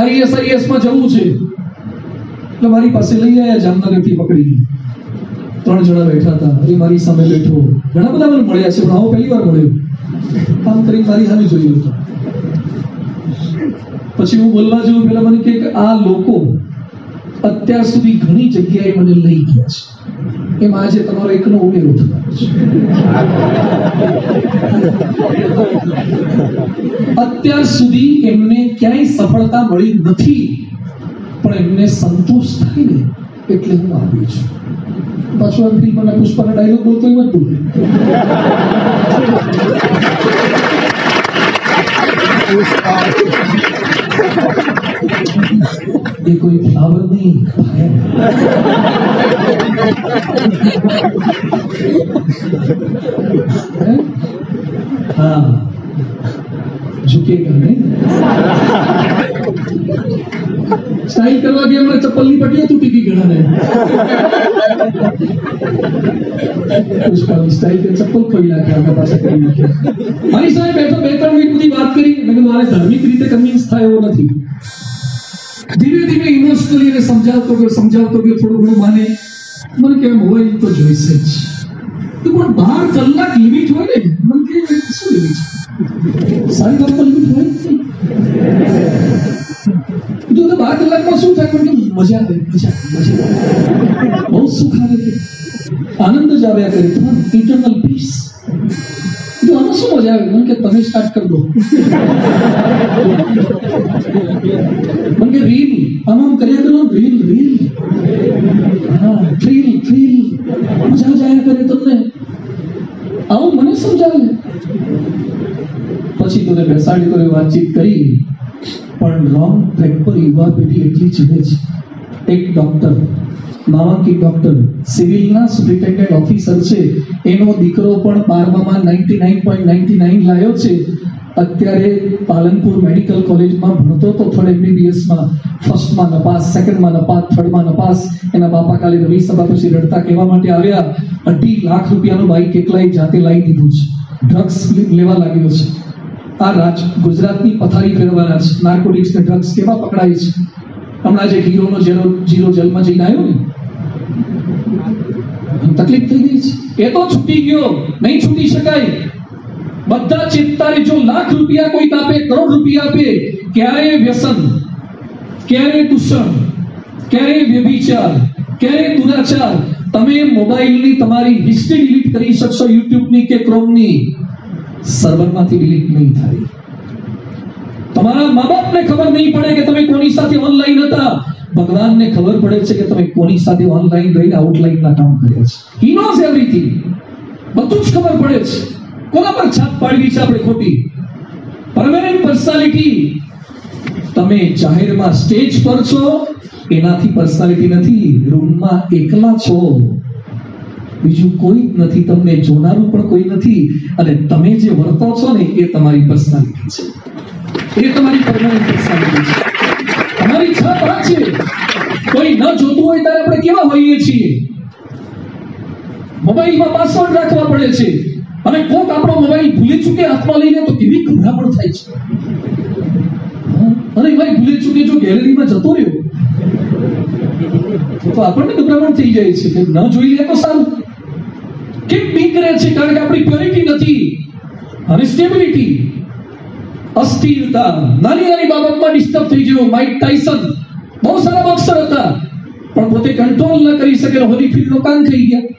आईएसआईएस में जवुं छे એટલે મારી પાસે લઈ આયા જામનગરથી પકડીને ત્રણ જણા બેઠા હતા એ મારી સામે બેઠો ઘણા બધા મને મળ્યા છે પણ આવો પહેલી વાર મળ્યો આમ કરી મારી સામે જોઈ રહ્યો પછી હું બોલવા જઉં પહેલા મને કે આ લોકો અત્યાર સુધી ઘણી જગ્યાએ મને લઈ ગયા છે એમાં આજે તમારો એકનો ઉમેરો થયો છે અત્યાર સુધી એમને ક્યાંય સફળતા મળી નથી પણ એમને સંતોષ થઈને એટલે હું આવ્યો છું પાછો આ ફિલ્મના પુષ્પાનો ડાયલોગ બોલતો એમ જ બોલે ये कोई फ्लावर नहीं है हाँ झुकेगा नहीं स्टाइल करवा के हमारे चप्पल नहीं पटिया टूटी की गड़ा है उसका स्टाइल के चप्पल कोई ना क्या आपका पास कोई ना क्या हमारी साहब बेहतर हुई पूरी बात करी लेकिन हमारे धार्मिक रीते कन्विंस था वो नहीं धीरे धीरे इमोशनली ने समझावतो गयो थोड़ो घणो माने मन के होय तो જોઈશે જ તો પણ 12 કલાક લિમિટ હોય ને મન કે શું લિમિટ છે સારી કલાક લિમિટ હોય તો 12 કલાકમાં શું થાય કે મજા આવે બહુ સુખ આવે કે આનંદ જ આવ્યા કરે તો ઇન્ટરનલ પીસ તો આમાં શું મજા આવે મન કે તમે સ્ટાર્ટ કર દો मन के रील हम करिया करो रील हां रील मजा जाया करे तुमने आओ मने समझावे પછી તને બેસાડી તો વાતચીત કરી પણ રોંગ ટ્રેક પર યુવા પેઢી એટલી જડે છે એક ડોક્ટર માવાકી ડોક્ટર સિવિલના સુપરિન્ટેન્ડન્ટ ઓફિસર છે એનો દીકરો પણ 12 માં 99.99 લાયો છે અત્યારે પાલનપુર મેડિકલ કોલેજમાં ભણતો તો થોડે MBBSમાં ફર્સ્ટમાં નપાસ સેકન્ડમાં નપાસ થર્ડમાં નપાસ એના બાપા કાલે રવિ સભા પછી રડતા કહેવા માટે આવ્યા 2.5 લાખ રૂપિયાનું બાઇક એકલાઈ જાતે લાવી દીધું છે ડ્રગ્સ લેવા લાગ્યો છે આ રાજ ગુજરાતની પથારી ફેરવાના છે નાર્કોટિક્સ અને ડ્રગ્સ કેવા પકડાય છે હમણાં જે હીરોનો જીરો જેલમાં જઈને આવ્યો ને તકલીફ થઈ ગઈ છે એ તો છૂટી ગયો નહીં છૂટી શકાય બધા ચેતતારે જો લાખ રૂપિયા કોઈ તાપે કરોડ રૂપિયા આપે ક્યારે વ્યસન ક્યારે દૂષણ ક્યારે વ્યભિચાર ક્યારે દુરાચાર તમે મોબાઈલની તમારી હિસ્ટ્રી ડિલીટ કરી શકશો યુટ્યુબની કે ક્રોમની સર્વરમાંથી ડિલીટ નહીં થાય તમારા માબાપને ખબર નહીં પડે કે તમે કોની સાથે ઓનલાઈન હતા ભગવાનને ખબર પડે છે કે તમે કોની સાથે ઓનલાઈન રહીને આઉટલાઈનના કામ કર્યા છે હી નોઝ એવરીથિંગ બધું જ ખબર પડે છે કોના પર છાપ પાડવી છે આપણે ખોટી પરમેનન્ટ પર્સનાલિટી તમે જાહેરમાં સ્ટેજ પર છો એનાથી પર્સનાલિટી નથી રૂમમાં એકલા છો બીજું કોઈ નથી તમને જોનારું પણ કોઈ નથી અને તમે જે વર્તો છો ને એ તમારી પર્સનાલિટી છે એ તમારી પરમેનન્ટ પર્સનાલિટી છે તમારી છાપ આ છે કોઈ ન જોતું હોય ત્યારે આપણે કેવા હોઈએ છીએ મોબાઈલમાં પાસવર્ડ રાખવા પડે છે અને કોક આપણો મોબાઈલ ભૂલી ચૂકે હાથમાં લઈને તો કેવી ગભરામણ થાય છે અરે ભાઈ ભૂલી ચૂકે જો ગેલેરીમાં જતો રહ્યો તો આપણને ગભરામણ થઈ જાય છે કે ન જોઈ લે તો સારું કેમ બીક રહે છે કારણ કે આપણી પ્યોરિટી નથી અનસ્ટેબિલિટી અસ્થિરતા નાની બાબતમાં ડિસ્ટર્બ થઈ ગયો માઇક ટાયસન બહુ સારા બોક્સર હતા પણ પોતે કંટ્રોલ ન કરી શકે હોલીફિલ્ડનો કાન થઈ ગયા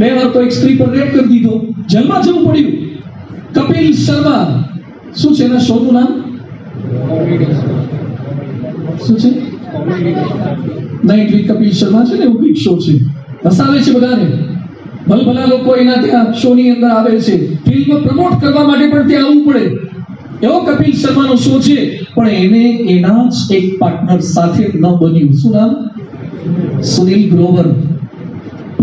બે વાર તો એક સ્ત્રી પર રેપ કરી દીધો જેલમાં જવું પડ્યું કપિલ શર્મા શું છે એના શોનું નામ શું છે નાઈટ વિથ કપિલ શર્મા છે ને એવું કંઈક શો છે હસાવે છે બધાને ભલભલા લોકો એના ત્યાં શોની અંદર આવે છે ફિલ્મ પ્રમોટ કરવા માટે પણ ત્યાં આવવું પડે એવો કપિલ શર્માનો શો છે પણ એને એના જ એક પાર્ટનર સાથે ન બન્યું શું નામ સુનિલ ગ્રોવર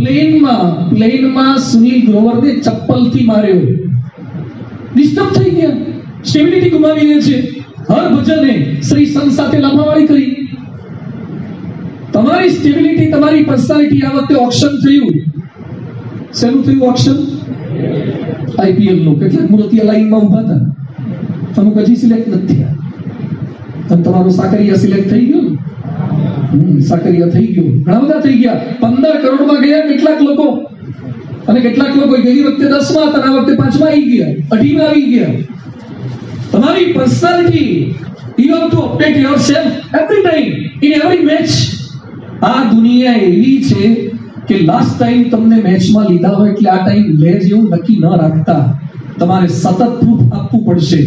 પ્લેનમાં સુનિલ ગ્રોવરને ચપ્પલથી માર્યો ડિસ્ટર્બ થઈ ગયા સ્ટેબિલિટી ગુમાવી દે છે હર ભજને શ્રી સંત સાથે લાફાવાળી કરી તમામ તમારી સ્ટેબિલિટી, તમારી પર્સનાલિટી આ વખતે ઓક્શન થયું. શેનું થયું ઓક્શન? આઈપીએલ નું. કેટલાક મૂર્તિયા લાઈનમાં ઊભા હતા, અમુક હજી સિલેક્ટ નથી થયા. અને તમારો સાકરિયા સિલેક્ટ થઈ ગયો ને? સાકરિયા થઈ ગયો. ઘણા બધા થઈ ગયા. 15 કરોડમાં ગયા કેટલાક લોકો, અને કેટલાક લોકો ગઈ વખતે 10માં હતા, આ વખતે 5માં આવી ગયા, 8માં આવી ગયા. તમારી personality, you have to update yourself every time, in every match. આ દુનિયા એવી છે કે લાસ્ટ ટાઈમ તમને મેચમાં લીધા હોય એટલે આ ટાઈમ લેજ એવું નક્કી ન રાખતા. તમારે સતત પ્રૂફ આપવું પડશે.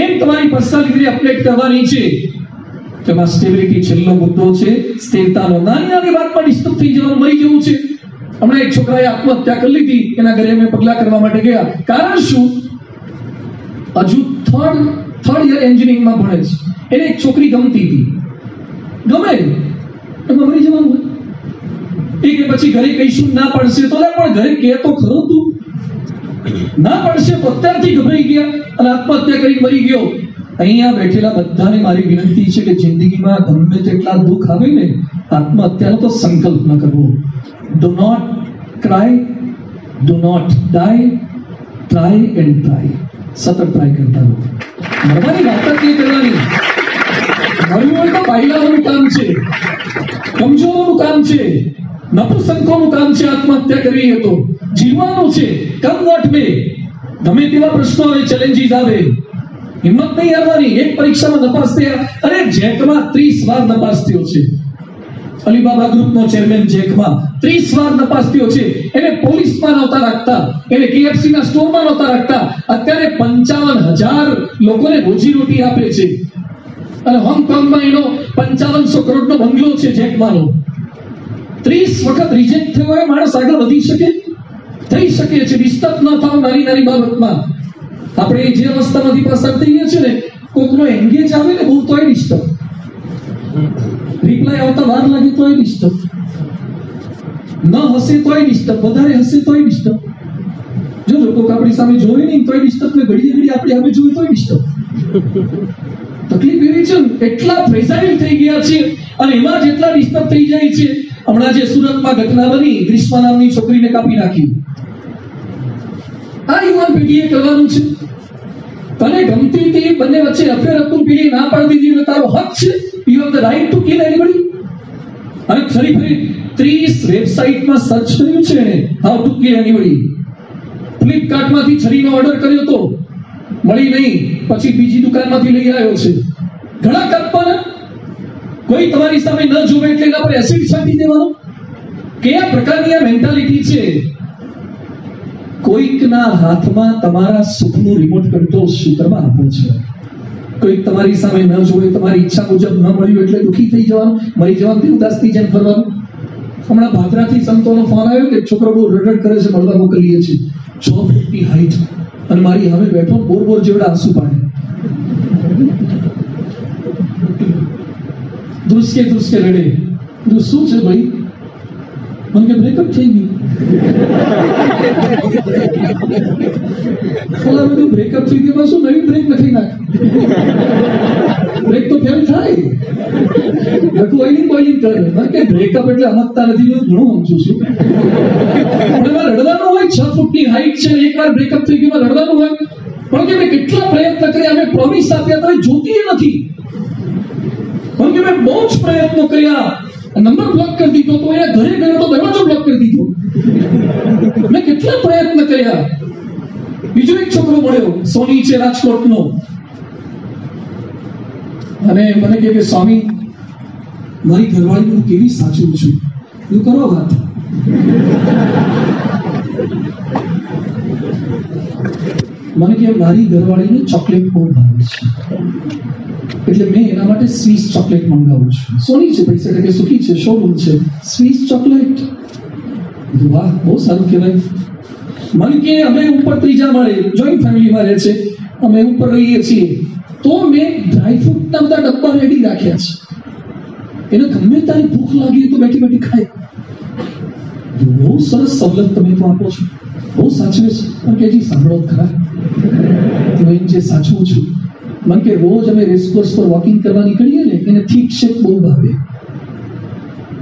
એમ તમારી પર્સનાલિટી અપડેટ કરવાની છે. તેમાં સ્ટેબિલિટી છેલ્લો મુદ્દો છે. સ્થિરતાનો નાની નાની વાતમાં ડિસ્ટર્બ થઈ જવાનું, મરી જવું છે. હમણાં એક છોકરાએ આત્મહત્યા કરી લીધી, એના ઘરે અમે પગલા કરવા માટે ગયા. કારણ શું? હજુ થર્ડ યર એન્જિનિયરિંગમાં ભણે છે. એને એક છોકરી ગમતી હતી, ગમે એમાં મરી જવાનું હોય. એ પછી ઘરે કહીશું ના પડશે તો લે, પણ ઘરે કહે તો ખરો તું ના પડશે. અત્યારથી ગભરાઈ ગયા અને આત્મહત્યા કરી મરી ગયો. અહીંયા બેઠેલા બધાને મારી વિનંતી છે કે જિંદગીમાં ગમે તેટલા દુઃખ આવે ને, આત્મહત્યાનો તો સંકલ્પ ન કરવો. Do not cry, do not die, try and try. સતત ટ્રાય કરતા રહો. મરવાની વાત જ નહીં કરવાની. મરવું હોય તો બાયલાઓનું કામ છે, કમજોરોનું કામ છે, નપુંસકોનું કામ છે આત્મહત્યા કરવી. એ તો જીવવાનું છે. કમ વોટ મે, ગમે તેવા પ્રશ્નો આવે, ચેલેન્જીસ આવે, હિંમત નહીં હારવાની. એક પરીક્ષામાં નપાસ થયા. અરે જેકમાં 30 વાર નપાસ થયો છે. અલીબાબા ગ્રુપનો ચેરમેન જેકમાં 30 વાર નપાસ થયો છે. એને પોલીસમાં નહોતા રાખતા, એને KFC ના સ્ટોરમાં નહોતા રાખતા. અત્યારે 55,000 લોકોને રોજીરોટી આપે છે. અને હોંગકોંગમાં એનો 5500 કરોડનો બંગલો છે જેકમાંનો. 30 વખત રિજેક્ટ થયો એ માણસ આગળ વધી શકે, થઈ શકે છે. ડિસ્ટર્બ ન થાવ નાની નાની બાબતમાં. આપણે જે અવસ્થામાંથી પસાર થઈએ છીએ ને, કોઈકનો એન્ગેજ આવે ને બહુ, તોય ડિસ્ટર્બ. રિપ્લાય આવતા વાર લાગે તોય ડિસ્ટર્બ. ન હશે તોય ડિસ્ટર્બ, વધારે હશે તોય ડિસ્ટર્બ. જો કોઈક આપણી સામે જોવે નહીં તોય ડિસ્ટર્બ, ને ઘડીએ ઘડી આપણે સામે જોયું તોય ડિસ્ટર્બ. તકલીફ એવી છે ને, એટલા ફ્રેઝાઇલ થઈ ગયા છે અને એમાં જેટલા ડિસ્ટર્બ થઈ જાય છે. હમણાં જે સુરતમાં ઘટના બની, ગ્રીષ્મા નામની છોકરીને કાપી નાખી. આ યુવાન પેઢીએ કરવાનું છે. તને ગમતી હતી, બંને વચ્ચે અફેર હતું, પેઢી ના પાડી દીધી, તારો હક છે. You have the right to kill anybody. અને ફરી ફરી 30 વેબસાઇટમાં સર્ચ કર્યું છે એને, હાઉ ટુ કિલ એનીબડી. ફ્લિપકાર્ટમાંથી છરીનો ઓર્ડર કર્યો તો મળી નહીં, પછી બીજી દુકાનમાંથી લઈ આવ્યો છે. ઘણા કાપવાના. કોઈ તમારી સામે ન જોવે એટલે એના પર એસિડ છાંટી દેવાનો. કયા પ્રકારની આ મેન્ટાલિટી છે? કોઈકના હાથમાં તમારા સુખનું રિમોટ કંટ્રોલ શૂટરમાં આપો છે. કોઈક તમારી સામે ન જોવે, તમારી ઈચ્છા મુજબ ન મળ્યું એટલે દુઃખી થઈ જવાનું, મરી જવાનું, ઉદાસથી જેમ ફરવાનું. હમણાં ભાદરાથી સંતોનો ફોન આવ્યો કે છોકરો બહુ રડરડ કરે છે, મળવા મોકલીએ છીએ. 6 ફૂટની હાઈટ અને મારી હવે બેઠો, બોર જેવડા આંસુ પાડે. ધ્રુસકે ધ્રુસકે રડે. તું શું છે ભાઈ? મને કે બ્રેકઅપ થઈ ગયું. બ્રેકઅપ થઈ ગયું, શું નવી બ્રેક નથી નાખી? બ્રેક તો ફેલ થાય, બોઇલિંગ કરે. બ્રેકઅપ એટલે અમતતા નથી, હું ઘણું સમજુ છું. રડવાનું હોય, 6 ફૂટની હાઈટ છે, એક વાર બ્રેકઅપ થઈ ગયું રડવાનું હોય. પણ કે મેં કેટલા પ્રયત્ન કર્યા, અમે પ્રોમિસ આપ્યા તો જોતી નથી. પણ કે મેં બહુ જ પ્રયત્નો કર્યા, નંબર બ્લોક કરી દીધો તો, એ ઘરે ગયો તો દરવાજો બ્લોક કરી દીધો. મેં કેટલા પ્રયત્ન કર્યા. બીજો એક છોકરો મળ્યો, સોની છે રાજકોટનો, અને મને કહે કે સ્વામી, મારી ઘરવાળી હું કેવી સાચું છું. તું કરો વાત. મને કે મારી ઘરવાળીને ચોકલેટ બહુ ભાવે છે, એટલે મેં એના માટે સ્વીસ ચોકલેટ મંગાવું છું. સોની છે, પૈસા ટકે સુખી છે, શોરૂમ છે, સ્વીસ ચોકલેટ. વાહ, બહુ સારું કહેવાય. મને કે અમે ઉપર 3જા માળે જોઈન્ટ ફેમિલીમાં રહે છે, અમે ઉપર રહીએ છીએ, તો મેં ડ્રાયફ્રૂટના બધા ડબ્બા રેડી રાખ્યા છે. એને ગમે તારી ભૂખ લાગી તો બેઠી બેઠી ખાય. બહુ સરસ સવલત તમે તો આપો છો, બહુ સાચવે છે. પણ કે હજી સાંભળો ખરા, તો એમ જે સાચવું છું. મને કે રોજ અમે રેસકોર્સ પર વોકિંગ કરવા નીકળીએ ને, એને થીક શેક બહુ ભાવે.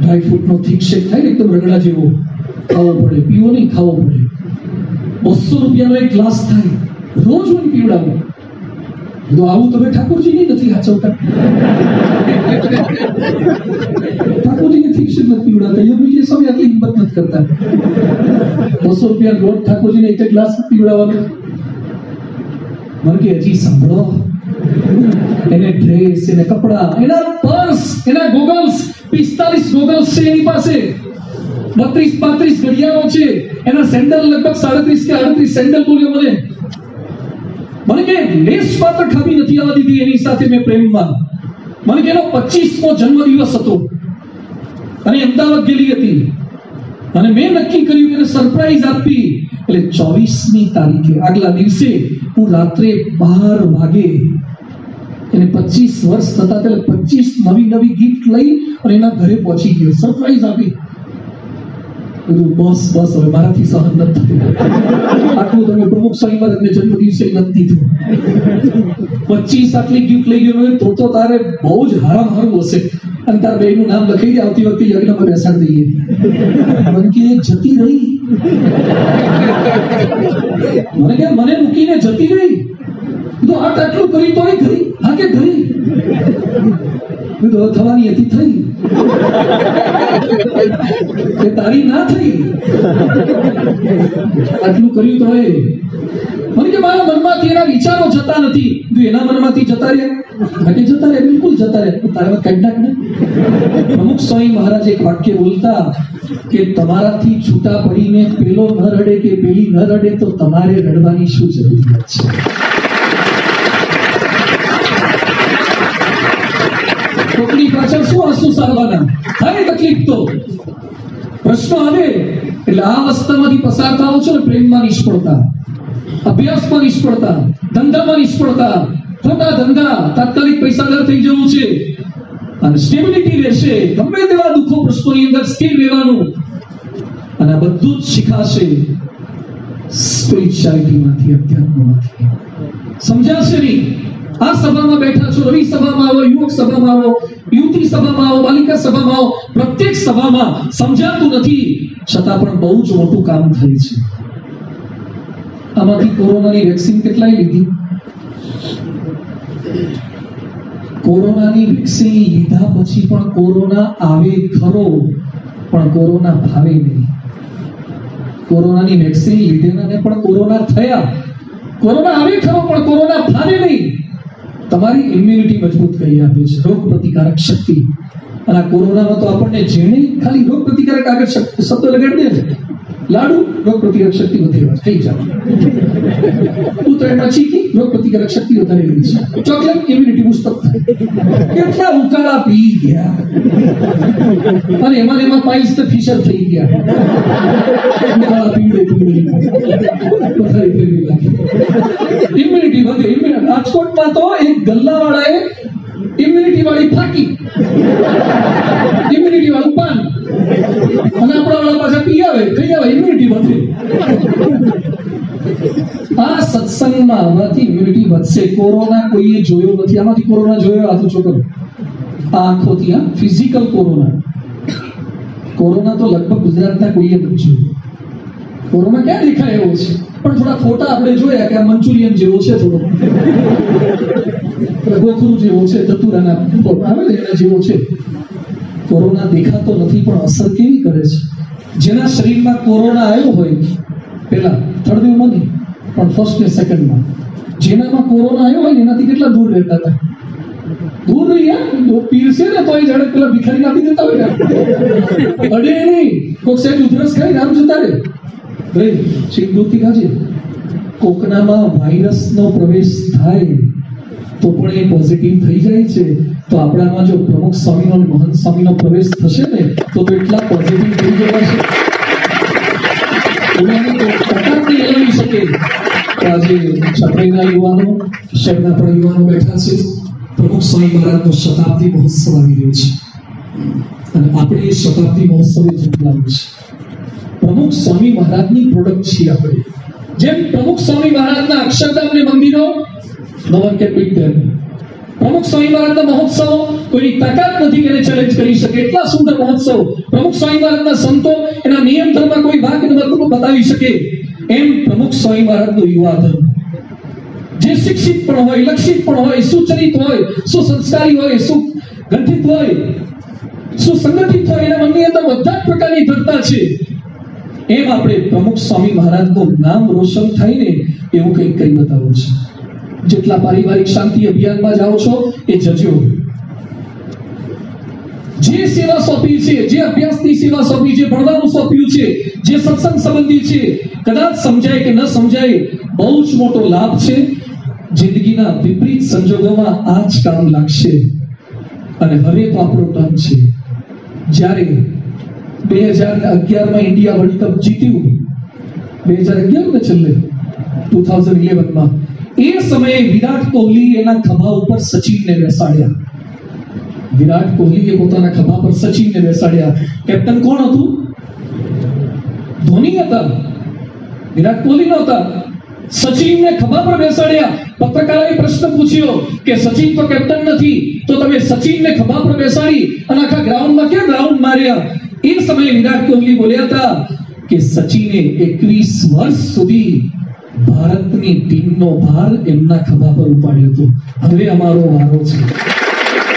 ड्राई फ्रूट नो थिक शेक थाय एकदम रगड़ा जेवो खावो पड़े, पीवो नहीं खावो पड़े। 200 रुपया नो एक ग्लास थाय, रोज मने पीवडावो। तो आवो तमे ठाकुरजी ने नथी हाचवता, ठाकुरजी ने ठीक से मत पीवडाता, ये मुझे सब यातली हिम्मत मत करता। 200 रुपया रोज ठाकुरजी ने एक ग्लास पीवडावो। मन के अजी संभळो એને ડ્રેસ, એને કપડા, એના પર્સ, એના ગોગલ્સ, 45 ગોગલ્સ છે એની પાસે, 32-35 ઘડિયાળો છે, એના સેન્ડલ લગભગ 37 કે 38 સેન્ડલ બોલ્યો મને। મને કે લેસ માત્ર ખામી નથી આવવા દીધી એની સાથે મેં પ્રેમમાં। મને કે એનો 25મો જન્મદિવસ હતો અને અમદાવાદ ગયેલી હતી અને મેં નક્કી કર્યું એને સરપ્રાઈઝ આપી। એટલે 24મી તારીખે આગલા દિવસે હું રાત્રે 12 વાગે એને 25 વર્ષ થતા એટલે 25 નવી ગિફ્ટ લઈ અને એના ઘરે પહોંચી ગયો, સરપ્રાઈઝ આપી। બધું બસ હવે મારાથી સહન ન થતું, આટલું તમે પ્રમુખ સ્વામી મહારાજને જન્મદિવસે નથી દીધું, 25 આટલી ગિફ્ટ લઈ ગયો તો તો તારે બહુ જ હારામ હશે અને તાર બેનું નામ લખી દે, આવતી વખતે યજ્ઞમાં બેસાડી દઈએ। મને કે જતી રહી, મને મૂકીને જતી રહી। તો આ આટલું કરી તોય ઘરી, હા કે ઘરી બધું થવાની હતી થઈ એ તારી ના થઈ, આટલું કર્યું તોય। મને કે મારા મનમાંથી એના વિચારો જતા નથી, તું એના મનમાંથી જતા રહ્યા, હા કે જતા રહ્યા, બિલકુલ જતા રહ્યા, તારે વાત કાઢી નાખ ને। પ્રમુખ સ્વામી મહારાજ એક વાક્ય બોલતા કે તમારાથી છૂટા પડીને પેલો ન રડે કે પેલી ન રડે તો તમારે રડવાની શું જરૂરિયાત છે। कोकड़ी पाचन सु आंसू सारवाना थाई तकलीफ तो प्रश्न आवे એટલે આ અવસ્થામાંથી પસાર થાઓ છો ને પ્રેમમાં નિષ્ફળતા, અભ્યાસમાં નિષ્ફળતા, ધંધામાં નિષ્ફળતા, ખોટા ધંધા, તાત્કાલિક પૈસાદાર થઈ જવું છે અને સ્ટેબિલિટી રહેશે, ગમે તેવા દુખો પ્રશ્નોની અંદર સ્થિર રહેવાનું અને આ બધું જ શીખાશે સ્પિરિચ્યુઆલિટીમાંથી, અધ્યાત્મમાંથી સમજાશે નહીં। આ સભામાં બેઠા છો, રવિ સભામાં આવો, યુવક સભામાં આવો, યુવતી સભામાં આવો, બાલિકા સભામાં આવો, પ્રત્યેક સભામાં સમજાતું નથી છતાં પણ બહુ જ મોટું કામ થાય છે। આમાંથી કોરોનાની વેક્સિન કેટલાય લીધી, કોરોનાની વેક્સિન લીધા પછી પણ કોરોના આવે ખરો પણ કોરોના ભાવે નહીં, કોરોનાની વેક્સિન લીધેનાને પણ કોરોના થયા, કોરોના આવે ખરો પણ કોરોના ભાવે નહીં। તમારી ઇમ્યુનિટી મજબૂત કરી આપે છે, રોગ પ્રતિકારક શક્તિ। અને કોરોનામાં તો આપણને જેણે ખાલી રોગ પ્રતિકારક આગળ શબ્દ લગાડી દે, લાડુ રોગ પ્રતિકારક શક્તિ વધે થઈ જાય, ઉતરેમાં ચીકી રોગ પ્રતિકારક શક્તિ વધારેલી છે, ચોકલેટ ઇમ્યુનિટી બુસ્ટઅપ થાય, કેટલા ઉકાળા પી ગયા અને એમાં પાઇસ તો ફિશર થઈ ગયા, ઉકાળા પીવડે ઇમ્યુનિટી વધે। રાજકોટમાં તો એક ગલ્લાવાળાએ ઇમ્યુનિટી વાળી ફાકી, ઇમ્યુનિટી વાળું પાન અને આપણા પાસે પી આવે કઈ આવે ઇમ્યુનિટી વધે। આ સત્સંગમાં આમાંથી ઇમ્યુનિટી વધશે, કોરોના કોઈએ જોયો નથી, આમાંથી કોરોના જોયો આ તો છોકરો આ આંખોથી, આ ફિઝિકલ કોરોના, કોરોના તો લગભગ ગુજરાતના કોઈએ નથી જોયો। કોરોના ક્યાં દેખાય એવો છે પણ થોડા ફોટા આપણે જોયા કે મંચુરિયન જેવો છે, થોડો ગોખરું જેવો છે, ધતુરાના આવે ને એના જેવો છે। કોરોના દેખાતો નથી પણ અસર કેવી કરે છે। જેના શરીરમાં કોરોના આવ્યો હોય પેલા થર્ડ વેવમાં નહીં પણ ફર્સ્ટ ને સેકન્ડમાં, જેનામાં કોરોના આવ્યો હોય ને એનાથી કેટલા દૂર રહેતા હતા, દૂર રહ્યા પીરસે ને તો એ જાણે પેલા ભિખારી આપી દેતા હોય, અડે નહીં, કોક સાહેબ ઉધરસ ખાઈ નામ જતા રહે, કોકનામાં વાયરસનો પ્રવેશ થાય તો પણ એ પોઝિટિવ થઈ જાય છે, તો આપણામાં જો પ્રમુખ સ્વામીનો અને મહંત સ્વામીનો પ્રવેશ થશે ને તો એટલા પોઝિટિવ થઈ જવાશે પ્રકારને એળવી શકે। આજે છપરેના યુવાનો, શહેરના પણ યુવાનો બેઠા છે, પ્રમુખ સ્વામી મહારાજનો શતાબ્દી મહોત્સવ આવી રહ્યો છે અને આપણે એ શતાબ્દી મહોત્સવે જોડાવું છે। પ્રમુખ સ્વામી મહારાજની પ્રોડક્ટ છીએ આપણે, જેમ પ્રમુખ સ્વામી મહારાજના અક્ષરધામને મંદિરો, no one can beat them, Pramukh Swami મહારાજનો મહોત્સવ કોઈની તાકાત નથી કે એને ચેલેન્જ કરી શકે, એટલા સુંદર મહોત્સવ પ્રમુખસ્વામી મહારાજના સંતો એના નિયમ ધર્મમાં કોઈ વાક નમતું બતાવી શકે એમ પ્રમુખસ્વામી મહારાજનો યુવાધર્મ, જે શિક્ષિત પણ હોય, લક્ષિત પણ હોય, સુચરિત હોય, સુસંસ્કારી હોય, સુગંઠિત હોય, સુસંગઠિત હોય, એના મનની અંદર બધા પ્રકારની ધરતા છે, એમ આપણે પ્રમુખસ્વામી મહારાજનું નામ રોશન થઈને એવું કંઈક કરી બતાવવું છે। જેટલા પારિવારિક શાંતિ અભિયાનમાં જાઓ છો એ જજો, જે સેવા સોંપી છે, જે અભ્યાસની સેવા સોંપી છે, ભણવાનું સોંપ્યું છે, જે સત્સંગ સંબંધી છે, કદાચ સમજાય કે ન સમજાય બહુ જ મોટો લાભ છે। જિંદગીના વિપરીત સંજોગોમાં આ જ કામ લાગશે અને હવે તો આપણો ટર્ન છે। જ્યારે 2011માં ઇન્ડિયા વર્લ્ડ કપ જીત્યું, 2011 છેલ્લે 2011માં એ સમયે વિરાટ કોહલી એના ખભા ઉપર સચિનને બેસાડ્યા, विराट कोहली के પોતાના ખભા પર સચિનને બેસાડ્યા। કેપ્ટન કોણ હતું? ધોની હતા, વિરાટ કોહલી નહોતા। સચિનને ખભા પર બેસાડ્યા। પત્રકારોએ પ્રશ્ન પૂછ્યો કે સચિન તો કેપ્ટન નથી, તો તમે સચિનને ખભા પર બેસાડી અને આખા ગ્રાઉન્ડમાં કેમ રાઉન્ડ માર્યા? એ સમયે વિરાટ કોહલી બોલ્યા હતા કે સચિને 21 વર્ષ સુધી ભારતની ટીમનો ભાર એમના ખભા પર ઉપાડ્યો હતો, હવે અમારો વારો છે। खूब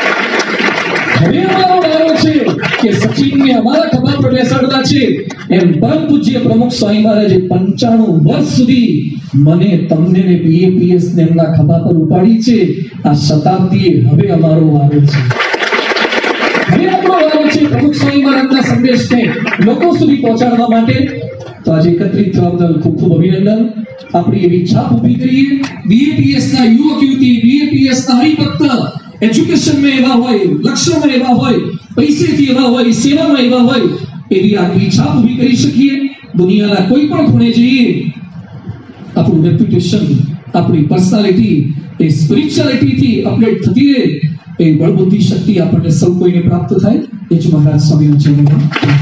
खूब अभिनंदन। अपनी एवी छाप उभी करीए बीएपीएस ना युवक युवती, बीएपीएस ना हरिभक्त, एजुकेशन में एवा होय, लक्ष्य में एवा होय, पैसे थी एवा होय, सेवा में एवा होय, एवी आखरी छाप उभी करी सकीए। दुनियाना कोई पण खूणे जईए आपणो रेप्युटेशन, आपणी पर्सनालिटी, ए स्पिरिच्युअलिटी थी अपडेट थती रहे, ए बळबुद्धि शक्ति आपणे સૌ કોઈને પ્રાપ્ત થાય। એ જ મહારાજ સ્વામીનો જય હો।